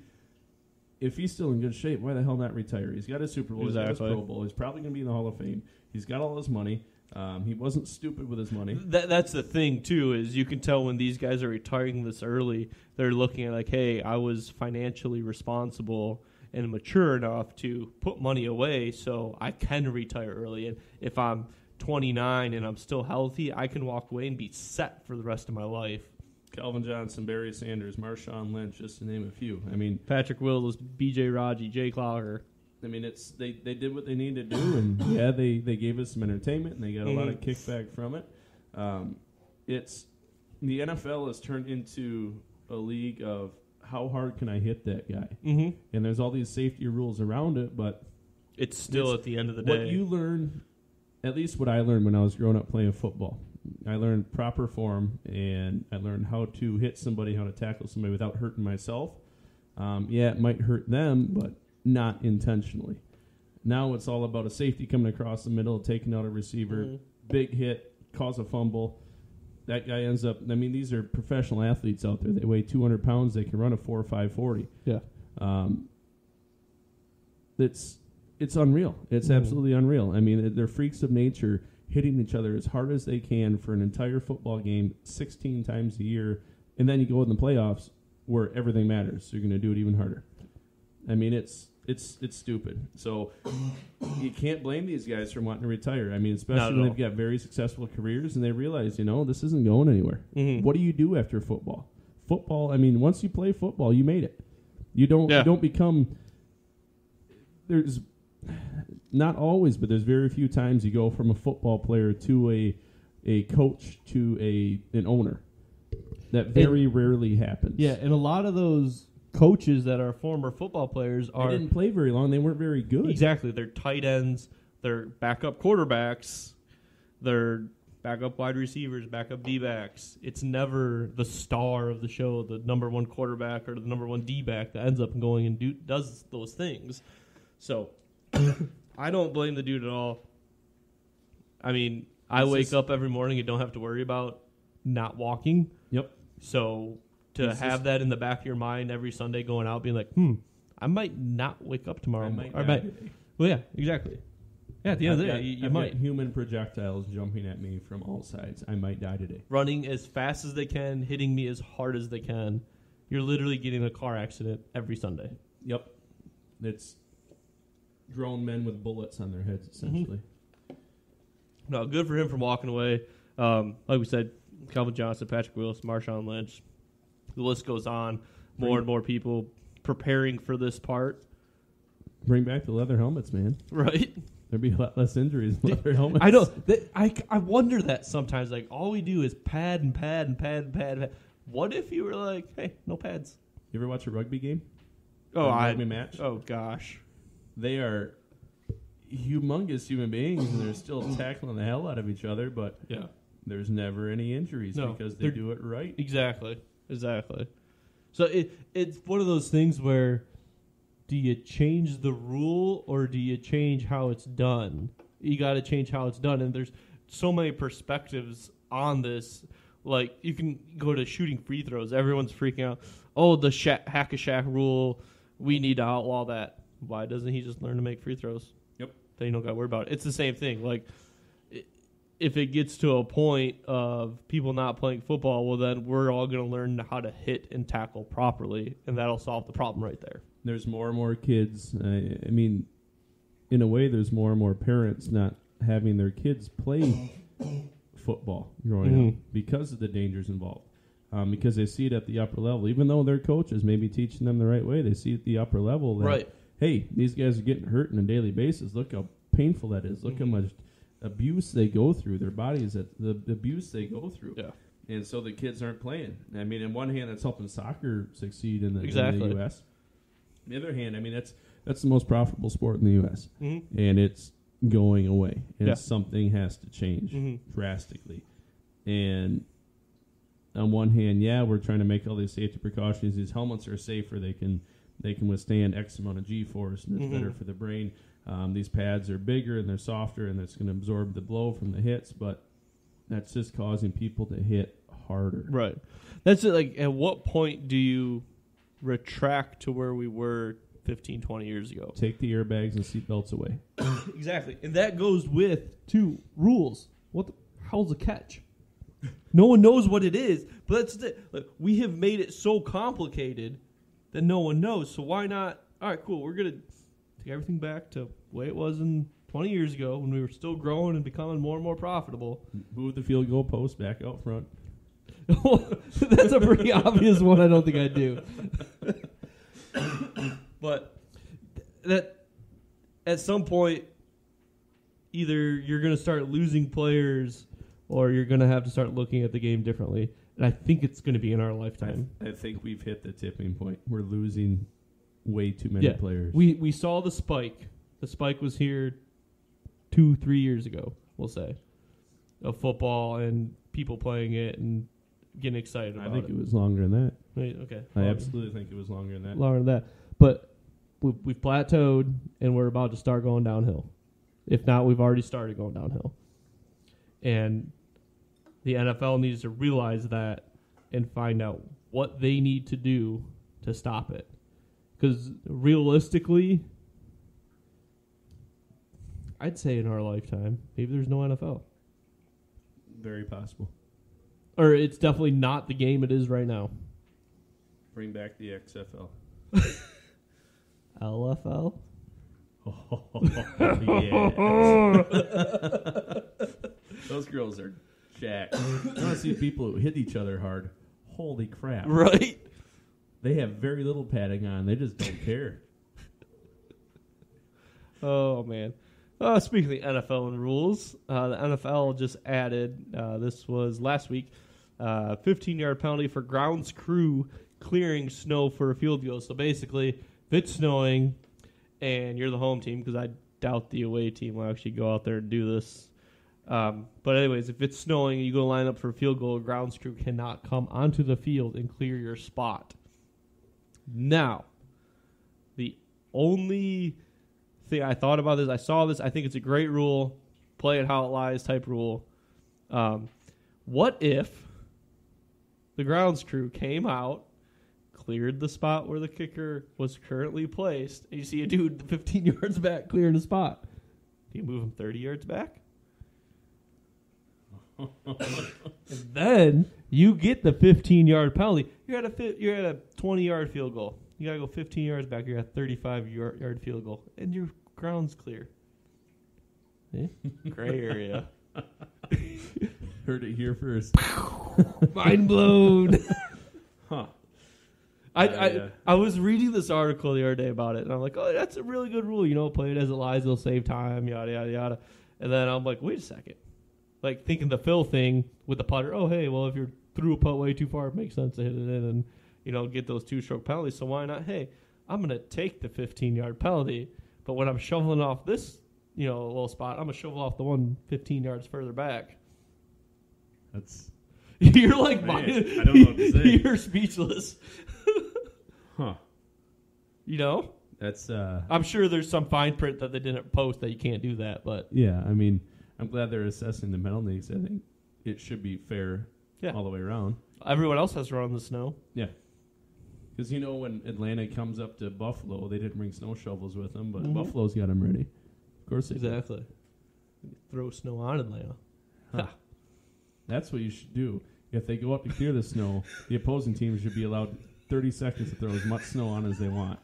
If he's still in good shape, why the hell not retire? He's got his Super Bowl. Exactly. He's got his Pro Bowl. He's probably going to be in the Hall of Fame. He's got all his money. He wasn't stupid with his money. That's the thing, too, is you can tell when these guys are retiring this early, they're looking at like, hey, I was financially responsible and mature enough to put money away so I can retire early. And if I'm 29 and I'm still healthy, I can walk away and be set for the rest of my life. Calvin Johnson, Barry Sanders, Marshawn Lynch, just to name a few. I mean, Patrick Willis, B.J. Raji, Jay Clocker. I mean, it's they did what they needed to do, and they gave us some entertainment, and they got a lot of kickback from it. It's the NFL has turned into a league of how hard can I hit that guy? And there's all these safety rules around it, but it's still at the end of the day. What you learn, at least what I learned when I was growing up playing football. I learned proper form, and I learned how to hit somebody, how to tackle somebody without hurting myself. It might hurt them, but not intentionally. Now it's all about a safety coming across the middle, taking out a receiver, big hit, cause a fumble. That guy ends up, I mean, these are professional athletes out there. They weigh 200 pounds. They can run a 4.5 40. Yeah. It's unreal. It's absolutely unreal. I mean, they're freaks of nature hitting each other as hard as they can for an entire football game 16 times a year. And then you go in the playoffs where everything matters. So you're going to do it even harder. I mean, it's stupid. So you can't blame these guys for wanting to retire. I mean, especially when they've got very successful careers and they realize, you know, this isn't going anywhere. What do you do after football? Football, I mean, once you play football, you made it. You don't become – there's not always, but there's very few times you go from a football player to a coach to an owner. That very rarely happens. Yeah, and a lot of those – coaches that are former football players they didn't play very long. They weren't very good. Exactly. They're tight ends. They're backup quarterbacks. They're backup wide receivers, backup D-backs. It's never the star of the show, the number one quarterback or the number one D-back that ends up going and does those things. So I don't blame the dude at all. I mean, I wake up every morning and don't have to worry about not walking. Yep. So to have that in the back of your mind every Sunday going out, being like, I might not wake up tomorrow. Well, yeah, exactly. Yeah, at the end of the day, you might. Human projectiles jumping at me from all sides. I might die today. Running as fast as they can, hitting me as hard as they can. You're literally getting a car accident every Sunday. Yep. It's grown men with bullets on their heads, essentially. No, good for him for walking away. Like we said, Calvin Johnson, Patrick Willis, Marshawn Lynch. The list goes on. More and more people preparing for this part. Bring back the leather helmets, man. Right? There'd be a lot less injuries in leather helmets. I know. I wonder that sometimes. Like, all we do is pad and pad and pad and pad and pad. What if you were like, hey, no pads? You ever watch a rugby game? Oh, rugby match? Oh, gosh. They are humongous human beings, and they're still tackling the hell out of each other, but there's never any injuries because they do it right. Exactly. So it's one of those things where do you change the rule or do you change how it's done? You got to change how it's done. And there's so many perspectives on this. Like, you can go to shooting free throws. Everyone's freaking out. Oh, the hack-a-shack rule. We need to outlaw that. Why doesn't he just learn to make free throws? Yep. Then you don't got to worry about it. It's the same thing. Like, if it gets to a point of people not playing football, well, then we're all going to learn how to hit and tackle properly, and that'll solve the problem right there. There's more and more kids. I mean, in a way, there's more and more parents not having their kids play football growing up because of the dangers involved, because they see it at the upper level. Even though their coaches may be teaching them the right way, they see at the upper level that, hey, these guys are getting hurt on a daily basis. Look how painful that is. Look how much abuse they go through, their bodies, the abuse they go through. Yeah. And so the kids aren't playing. I mean, on one hand, it's helping soccer succeed in the U.S. On the other hand, I mean, that's the most profitable sport in the U.S., and it's going away, and something has to change drastically. And on one hand, we're trying to make all these safety precautions. These helmets are safer. They can withstand X amount of G-force, and it's better for the brain. These pads are bigger and they're softer, and that's going to absorb the blow from the hits, but that's just causing people to hit harder. Right. That's it. Like, at what point do you retract to where we were 15, 20 years ago? Take the airbags and seatbelts away. Exactly. And that goes with two rules. What the hell's a catch? No one knows what it is, but that's it. Like, we have made it so complicated that no one knows. So why not? All right, cool. We're going to everything back to the way it was in 20 years ago when we were still growing and becoming more and more profitable. Move the field goal post back out front. That's a pretty obvious one. I don't think I do. But that at some point, either you're going to start losing players or you're going to have to start looking at the game differently. And I think it's going to be in our lifetime. I think we've hit the tipping point. We're losing way too many players. We saw the spike. The spike was here 2-3 years ago, we'll say, of football and people playing it and getting excited about it. I think it was longer than that. Wait, okay. I absolutely think it was longer than that. But we've plateaued and we're about to start going downhill. If not, we've already started going downhill. And the NFL needs to realize that and find out what they need to do to stop it. Because realistically, I'd say in our lifetime, maybe there's no NFL. Very possible. Or it's definitely not the game it is right now. Bring back the XFL. LFL? Oh, yes. Those girls are jacked. I want to see people who hit each other hard. Holy crap. Right? They have very little padding on. They just don't care. Oh, man. Speaking of the NFL and rules, the NFL just added, this was last week, 15-yard penalty for grounds crew clearing snow for a field goal. So basically, if it's snowing and you're the home team, because I doubt the away team will actually go out there and do this. But anyways, if it's snowing and you go line up for a field goal, grounds crew cannot come onto the field and clear your spot. Now, the only thing I thought about this, I saw this, I think it's a great rule, play it how it lies type rule. What if the grounds crew came out, cleared the spot where the kicker was currently placed, and you see a dude 15 yards back clearing the spot? Do you move him 30 yards back? And then you get the 15-yard penalty. You're at a 20-yard field goal. You gotta go 15 yards back. You're at a 35-yard field goal, and your ground's clear. Eh? Gray area. Heard it here first. Mind blown. Huh. I was reading this article the other day about it, and I'm like, oh, that's a really good rule. You know, play it as it lies. It'll save time. Yada yada yada. And then I'm like, wait a second. Like, thinking the Phil thing with the putter, oh, hey, well, if you threw a putt way too far, it makes sense to hit it in and, you know, get those two-stroke penalties. So why not, hey, I'm going to take the 15-yard penalty, but when I'm shoveling off this, you know, little spot, I'm going to shovel off the one 15 yards further back. That's... You're like... Man, I don't know what to say. You're speechless. Huh. You know? That's... I'm sure there's some fine print that they didn't post that you can't do that, but... Yeah, I mean... I'm glad they're assessing the penalties. I think it should be fair all the way around. Everyone else has to run in the snow. Yeah. Because, you know, when Atlanta comes up to Buffalo, they didn't bring snow shovels with them, but Buffalo's got them ready. Of course they Exactly. Did. Throw snow on Atlanta. Huh. That's what you should do. If they go up to clear the snow, the opposing team should be allowed 30 seconds to throw as much snow on as they want.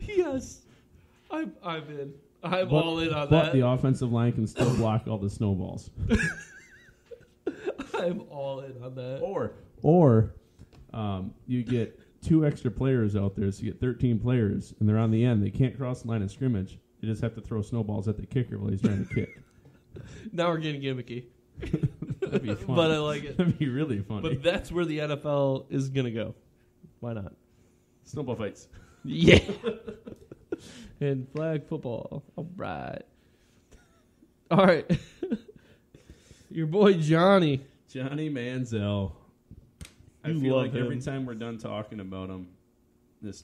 Yes. I'm in. I'm all in on that. But the offensive line can still block all the snowballs. I'm all in on that. Or you get two extra players out there, so you get 13 players, and they're on the end. They can't cross the line of scrimmage. They just have to throw snowballs at the kicker while he's trying to kick. Now we're getting gimmicky. That'd be fun. But I like it. That'd be really funny. But that's where the NFL is going to go. Why not? Snowball fights. Yeah. And flag football. All right. All right. Your boy Johnny. Johnny Manziel. I feel like him. Every time we're done talking about him, it's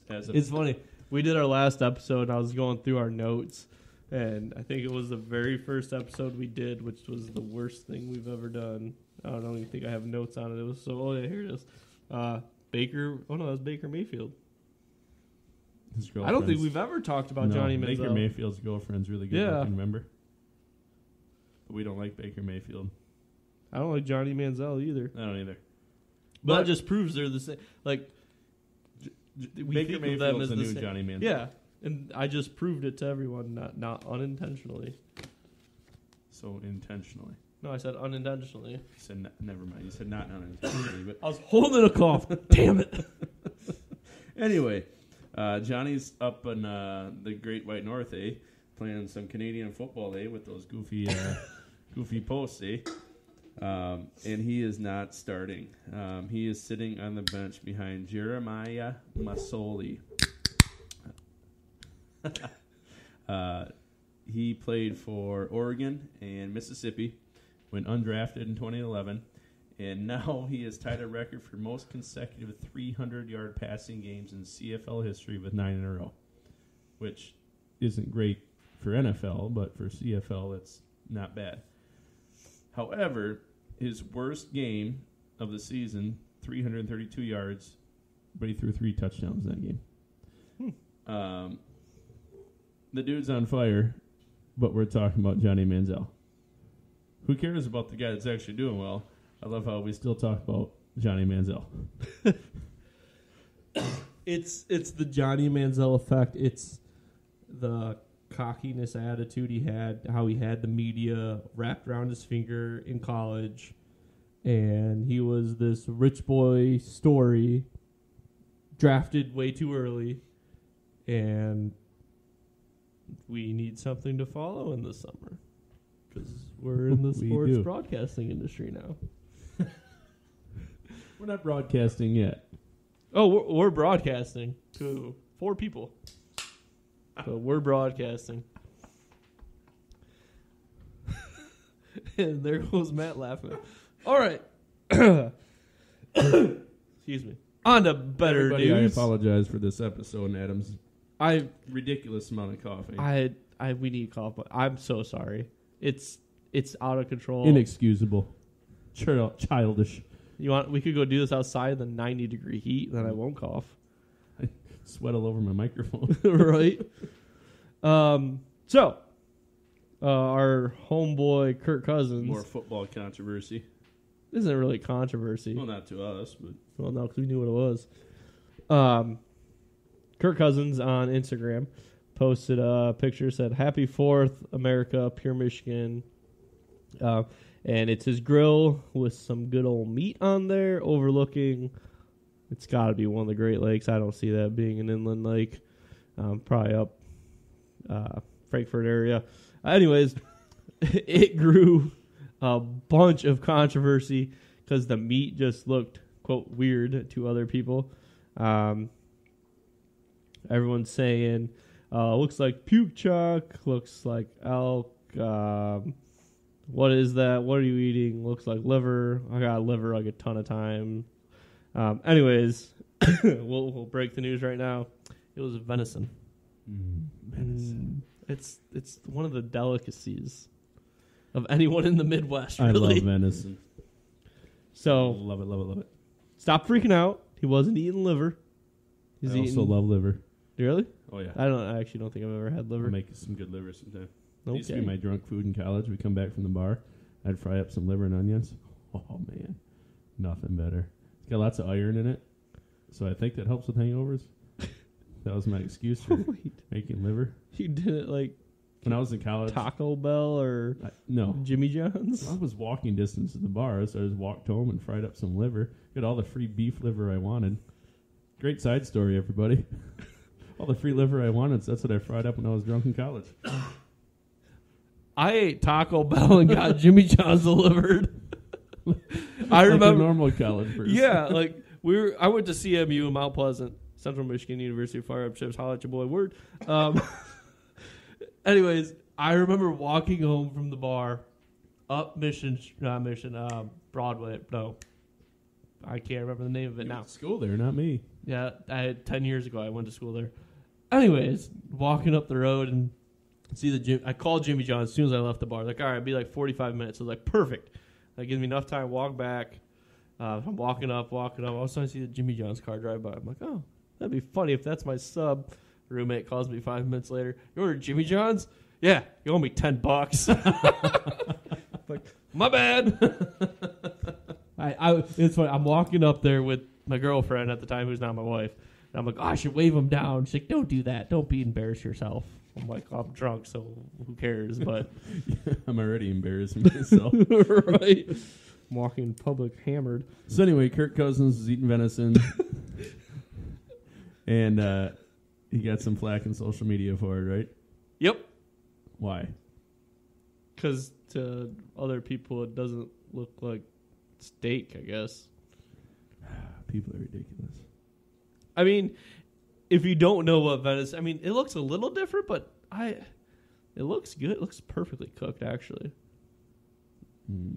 funny. We did our last episode, and I was going through our notes, and I think it was the very first episode we did, which was the worst thing we've ever done. I don't even think I have notes on it. It was so, oh, yeah, here it is. Baker. Oh, no, that was Baker Mayfield. I don't think we've ever talked about Johnny Manziel. Baker Mayfield's girlfriend's really good looking, remember? But we don't like Baker Mayfield. I don't like Johnny Manziel either. I don't either. But that just proves they're the same. Like, we Baker think Mayfield's of them as the new same. Johnny Manziel. Yeah, and I just proved it to everyone, not unintentionally. So intentionally. No, I said unintentionally. You said never mind. You said not unintentionally. But I was holding a cough. Damn it. Anyway. Johnny's up in the Great White North, eh? Playing some Canadian football, eh? With those goofy posts, eh? And he is not starting. He is sitting on the bench behind Jeremiah Masoli. He played for Oregon and Mississippi, went undrafted in 2011, and now he has tied a record for most consecutive 300-yard passing games in CFL history with 9 in a row, which isn't great for NFL, but for CFL, it's not bad. However, his worst game of the season, 332 yards, but he threw 3 touchdowns that game. The dude's on fire, but we're talking about Johnny Manziel. Who cares about the guy that's actually doing well? I love how we still talk about Johnny Manziel. It's the Johnny Manziel effect. It's the cockiness attitude he had, how he had the media wrapped around his finger in college, and he was this rich boy story, drafted way too early, and we need something to follow in the summer because we're in the sports broadcasting industry now. We're not broadcasting yet. Oh, we're broadcasting to 4 people. But we're broadcasting. And there goes Matt laughing. All right. Excuse me. On to better news. I apologize for this episode, Adams. I ridiculous amount of coffee. We need coffee. I'm so sorry. It's out of control. Inexcusable. Childish. We could go do this outside in the 90-degree heat, then I won't cough. I sweat all over my microphone. Right? So, our homeboy Kirk Cousins. More football controversy. This isn't really controversy. Well, not to us, but well, no, because we knew what it was. Kirk Cousins on Instagram posted a picture, said, "Happy 4th, America, Pure Michigan." And it's his grill with some good old meat on there overlooking. It's got to be one of the Great Lakes. I don't see that being an inland lake. Probably up Frankfurt area. Anyways, it grew a bunch of controversy because the meat just looked, quote, weird to other people. Everyone's saying, looks like puke chalk, looks like elk, what is that? What are you eating? Looks like liver. I got liver like a ton of time. Anyways, we'll break the news right now. It was venison. Venison. It's one of the delicacies of anyone in the Midwest, really. I love venison. So love it. Stop freaking out. He wasn't eating liver. I also love liver. Really? Oh, yeah. I actually don't think I've ever had liver. I'll make some good liver sometime. Okay. It used to be my drunk food in college. We'd come back from the bar. I'd fry up some liver and onions. Oh, man. Nothing better. It's got lots of iron in it, so I think that helps with hangovers. That was my excuse for making liver. You did it like when I was in college. Taco Bell or no Jimmy John's? I was walking distance to the bar, so I just walked home and fried up some liver. Got all the free beef liver I wanted. Great side story, everybody. All the free liver I wanted, so that's what I fried up when I was drunk in college. I ate Taco Bell and got Jimmy John's delivered. I remember a normal college person. Yeah, like I went to CMU in Mount Pleasant, Central Michigan University. Fire up chips, holla at your boy. Word. Anyways, I remember walking home from the bar up Broadway. No, I can't remember the name of it now. You went to school there, not me. Yeah, 10 years ago I went to school there. Anyways, walking up the road and see the gym. I called Jimmy John as soon as I left the bar. Like, all right, it'd be like 45 minutes. So I was like, perfect. That gives me enough time to walk back. I'm walking up. All of a sudden I see the Jimmy John's car drive by. I'm like, oh, that'd be funny if that's my sub. Roommate calls me 5 minutes later. You ordered Jimmy John's? Yeah, you owe me $10. Like, my bad. It's funny. I'm walking up there with my girlfriend at the time, who's not my wife. And I'm like, oh, I should wave him down. She's like, don't do that. Don't be embarrassed yourself. I'm like, I'm drunk, so who cares? But I'm already embarrassing myself. Right? I'm walking in public hammered. So anyway, Kirk Cousins is eating venison. And he got some flack in social media for it, right? Yep. Why? Because to other people, it doesn't look like steak, I guess. People are ridiculous. I mean, if you don't know what venison, I mean, it looks a little different, but it looks good. It looks perfectly cooked, actually.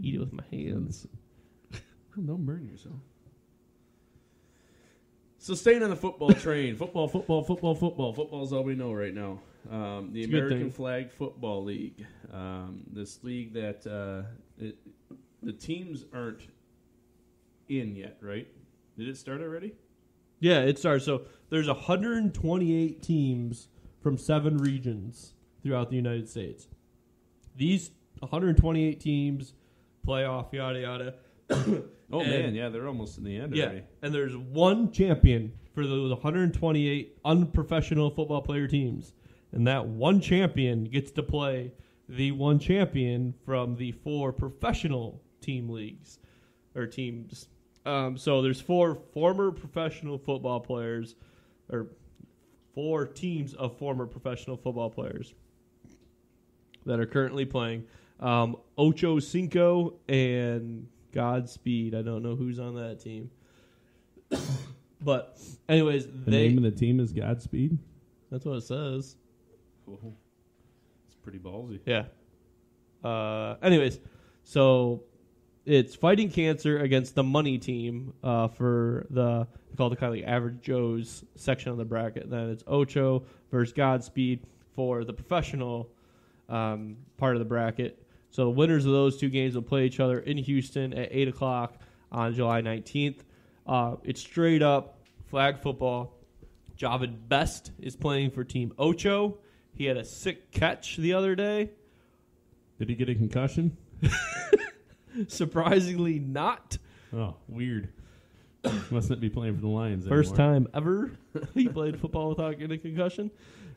Eat it with my hands. Don't burn yourself. So staying on the football train, football. Football's all we know right now. The American Flag Football League. This league that the teams aren't in yet, right? Did it start already? Yeah, it started. So there's 128 teams from 7 regions throughout the United States. These 128 teams, playoff, yada, yada. Yeah, they're almost in the end already. Yeah, and there's one champion for those 128 unprofessional football player teams. And that one champion gets to play the one champion from the 4 professional team leagues or teams. So there's 4 former professional football players, or 4 teams of former professional football players that are currently playing. Ocho Cinco and Godspeed. I don't know who's on that team. But anyways, the name of the team is Godspeed? That's what it says. Cool. It's pretty ballsy. Yeah. Anyways, so it's fighting cancer against the money team for the called the kind of like average Joe's section of the bracket. Then it's Ocho versus Godspeed for the professional part of the bracket. So the winners of those 2 games will play each other in Houston at 8 o'clock on July 19th. It's straight up flag football. Javon Best is playing for Team Ocho. He had a sick catch the other day. Did he get a concussion? Surprisingly not. Oh, weird. Mustn't be playing for the Lions anymore. First time ever he played football without getting a concussion.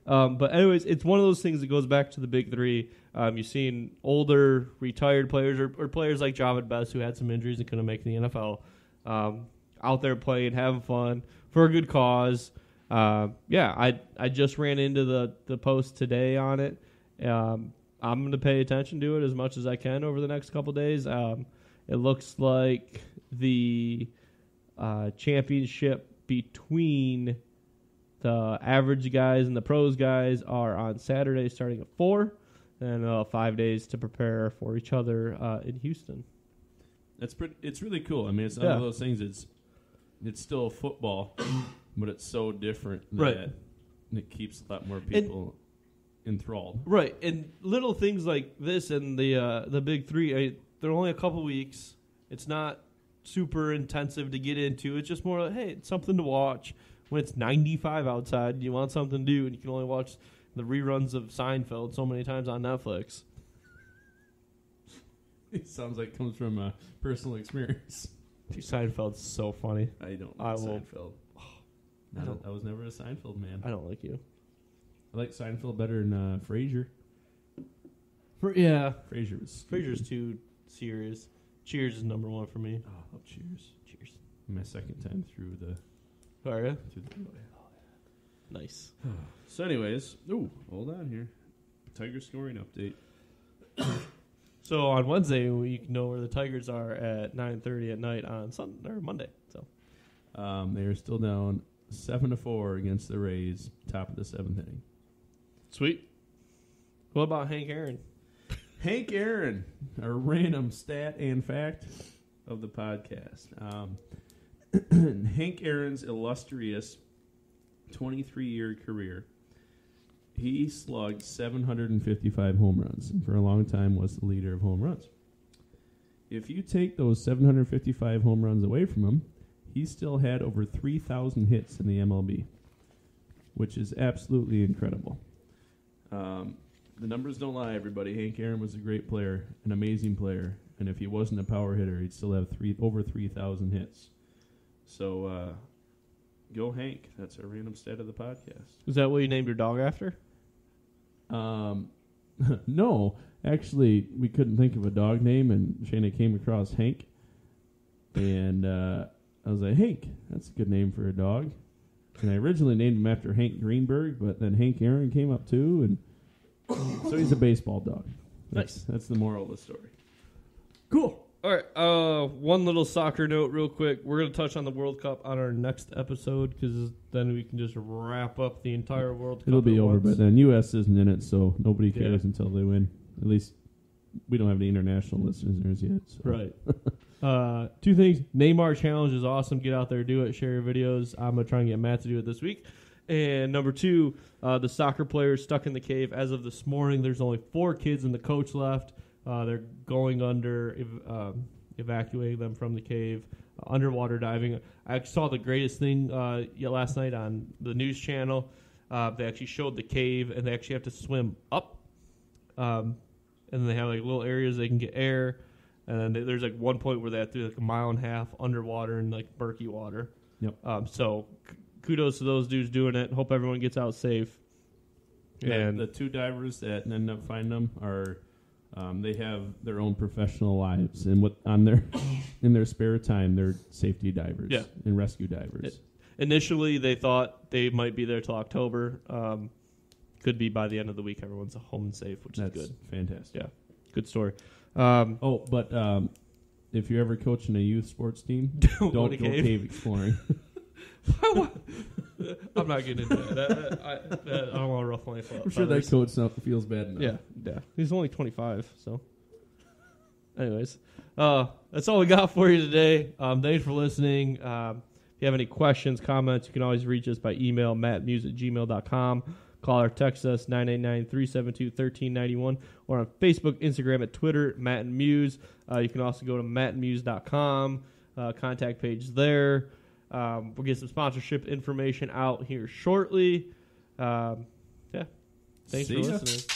But anyways, it's one of those things that goes back to the big three. You've seen older, retired players or players like Javon Best who had some injuries and couldn't make the NFL out there playing, having fun for a good cause. I just ran into the post today on it. I'm going to pay attention to it as much as I can over the next couple days. It looks like the championship between the average guys and the pros guys are on Saturday starting at 4 and 5 days to prepare for each other in Houston. It's really cool. I mean, it's one of those things. It's still football, but it's so different that it keeps a lot more people enthralled. Right, and little things like this and the big three, they're only a couple weeks. It's not super intensive to get into. It's just more like, hey, it's something to watch. When it's 95 outside, you want something to do, and you can only watch the reruns of Seinfeld so many times on Netflix. It sounds like it comes from a personal experience. Dude, Seinfeld's so funny. I don't like Seinfeld. I was never a Seinfeld man. I don't like you. I like Seinfeld better than Frasier. Frasier was stupid. Frasier's too serious. Cheers is number 1 for me. Oh, Cheers. Cheers. My second time through the... Are you? Nice. So anyways, hold on here. Tiger scoring update. So on Wednesday, we know where the Tigers are at 9:30 at night on Sunday or Monday. So they are still down 7-4 against the Rays, top of the 7th inning. Sweet. What about Hank Aaron? Hank Aaron, a random stat and fact of the podcast. Hank Aaron's illustrious 23-year career, he slugged 755 home runs and for a long time was the leader of home runs. If you take those 755 home runs away from him, he still had over 3,000 hits in the MLB, which is absolutely incredible. The numbers don't lie, everybody. Hank Aaron was a great player, an amazing player, and if he wasn't a power hitter, he'd still have over 3,000 hits. So, go Hank. That's a random stat of the podcast. Is that what you named your dog after? No. Actually, we couldn't think of a dog name, and Shana came across Hank. And I was like, Hank, that's a good name for a dog. And I originally named him after Hank Greenberg, but then Hank Aaron came up too, and so he's a baseball dog. Nice. That's the moral of the story. Cool. All right, one little soccer note real quick. We're going to touch on the World Cup on our next episode because then we can just wrap up the entire World Cup. It'll be over, but then U.S. isn't in it, so nobody cares until they win. At least we don't have any international listeners yet. So. Right. Two things. Neymar Challenge is awesome. Get out there, do it. Share your videos. I'm going to try and get Matt to do it this week. And number two, the soccer players stuck in the cave. As of this morning, there's only 4 kids and the coach left. They're going under, evacuating them from the cave, underwater diving. I saw the greatest thing last night on the news channel. They actually showed the cave, and they actually have to swim up. And they have like little areas they can get air. And then there's like one point where they have to do like a mile and a half underwater in like murky water. Yep. So kudos to those dudes doing it. Hope everyone gets out safe. Yeah, and the 2 divers that ended up finding them are they have their own professional lives, and in their spare time they're safety divers and rescue divers. Initially, they thought they might be there till October. Could be by the end of the week. Everyone's home and safe, which is good. Fantastic. Yeah, good story. If you're ever coaching a youth sports team, don't go cave exploring. I'm not getting into that. I don't want to ruffle any feathers. I'm sure that coach feels bad enough. Yeah. He's only 25, so. Anyways, that's all we got for you today. Thanks for listening. If you have any questions, comments, you can always reach us by email, mattmuse@gmail.com. Call or text us, 989-372-1391. Or on Facebook, Instagram, and Twitter, Matt and Muse. You can also go to mattandmuse.com, contact page there. We'll get some sponsorship information out here shortly. Thanks for listening.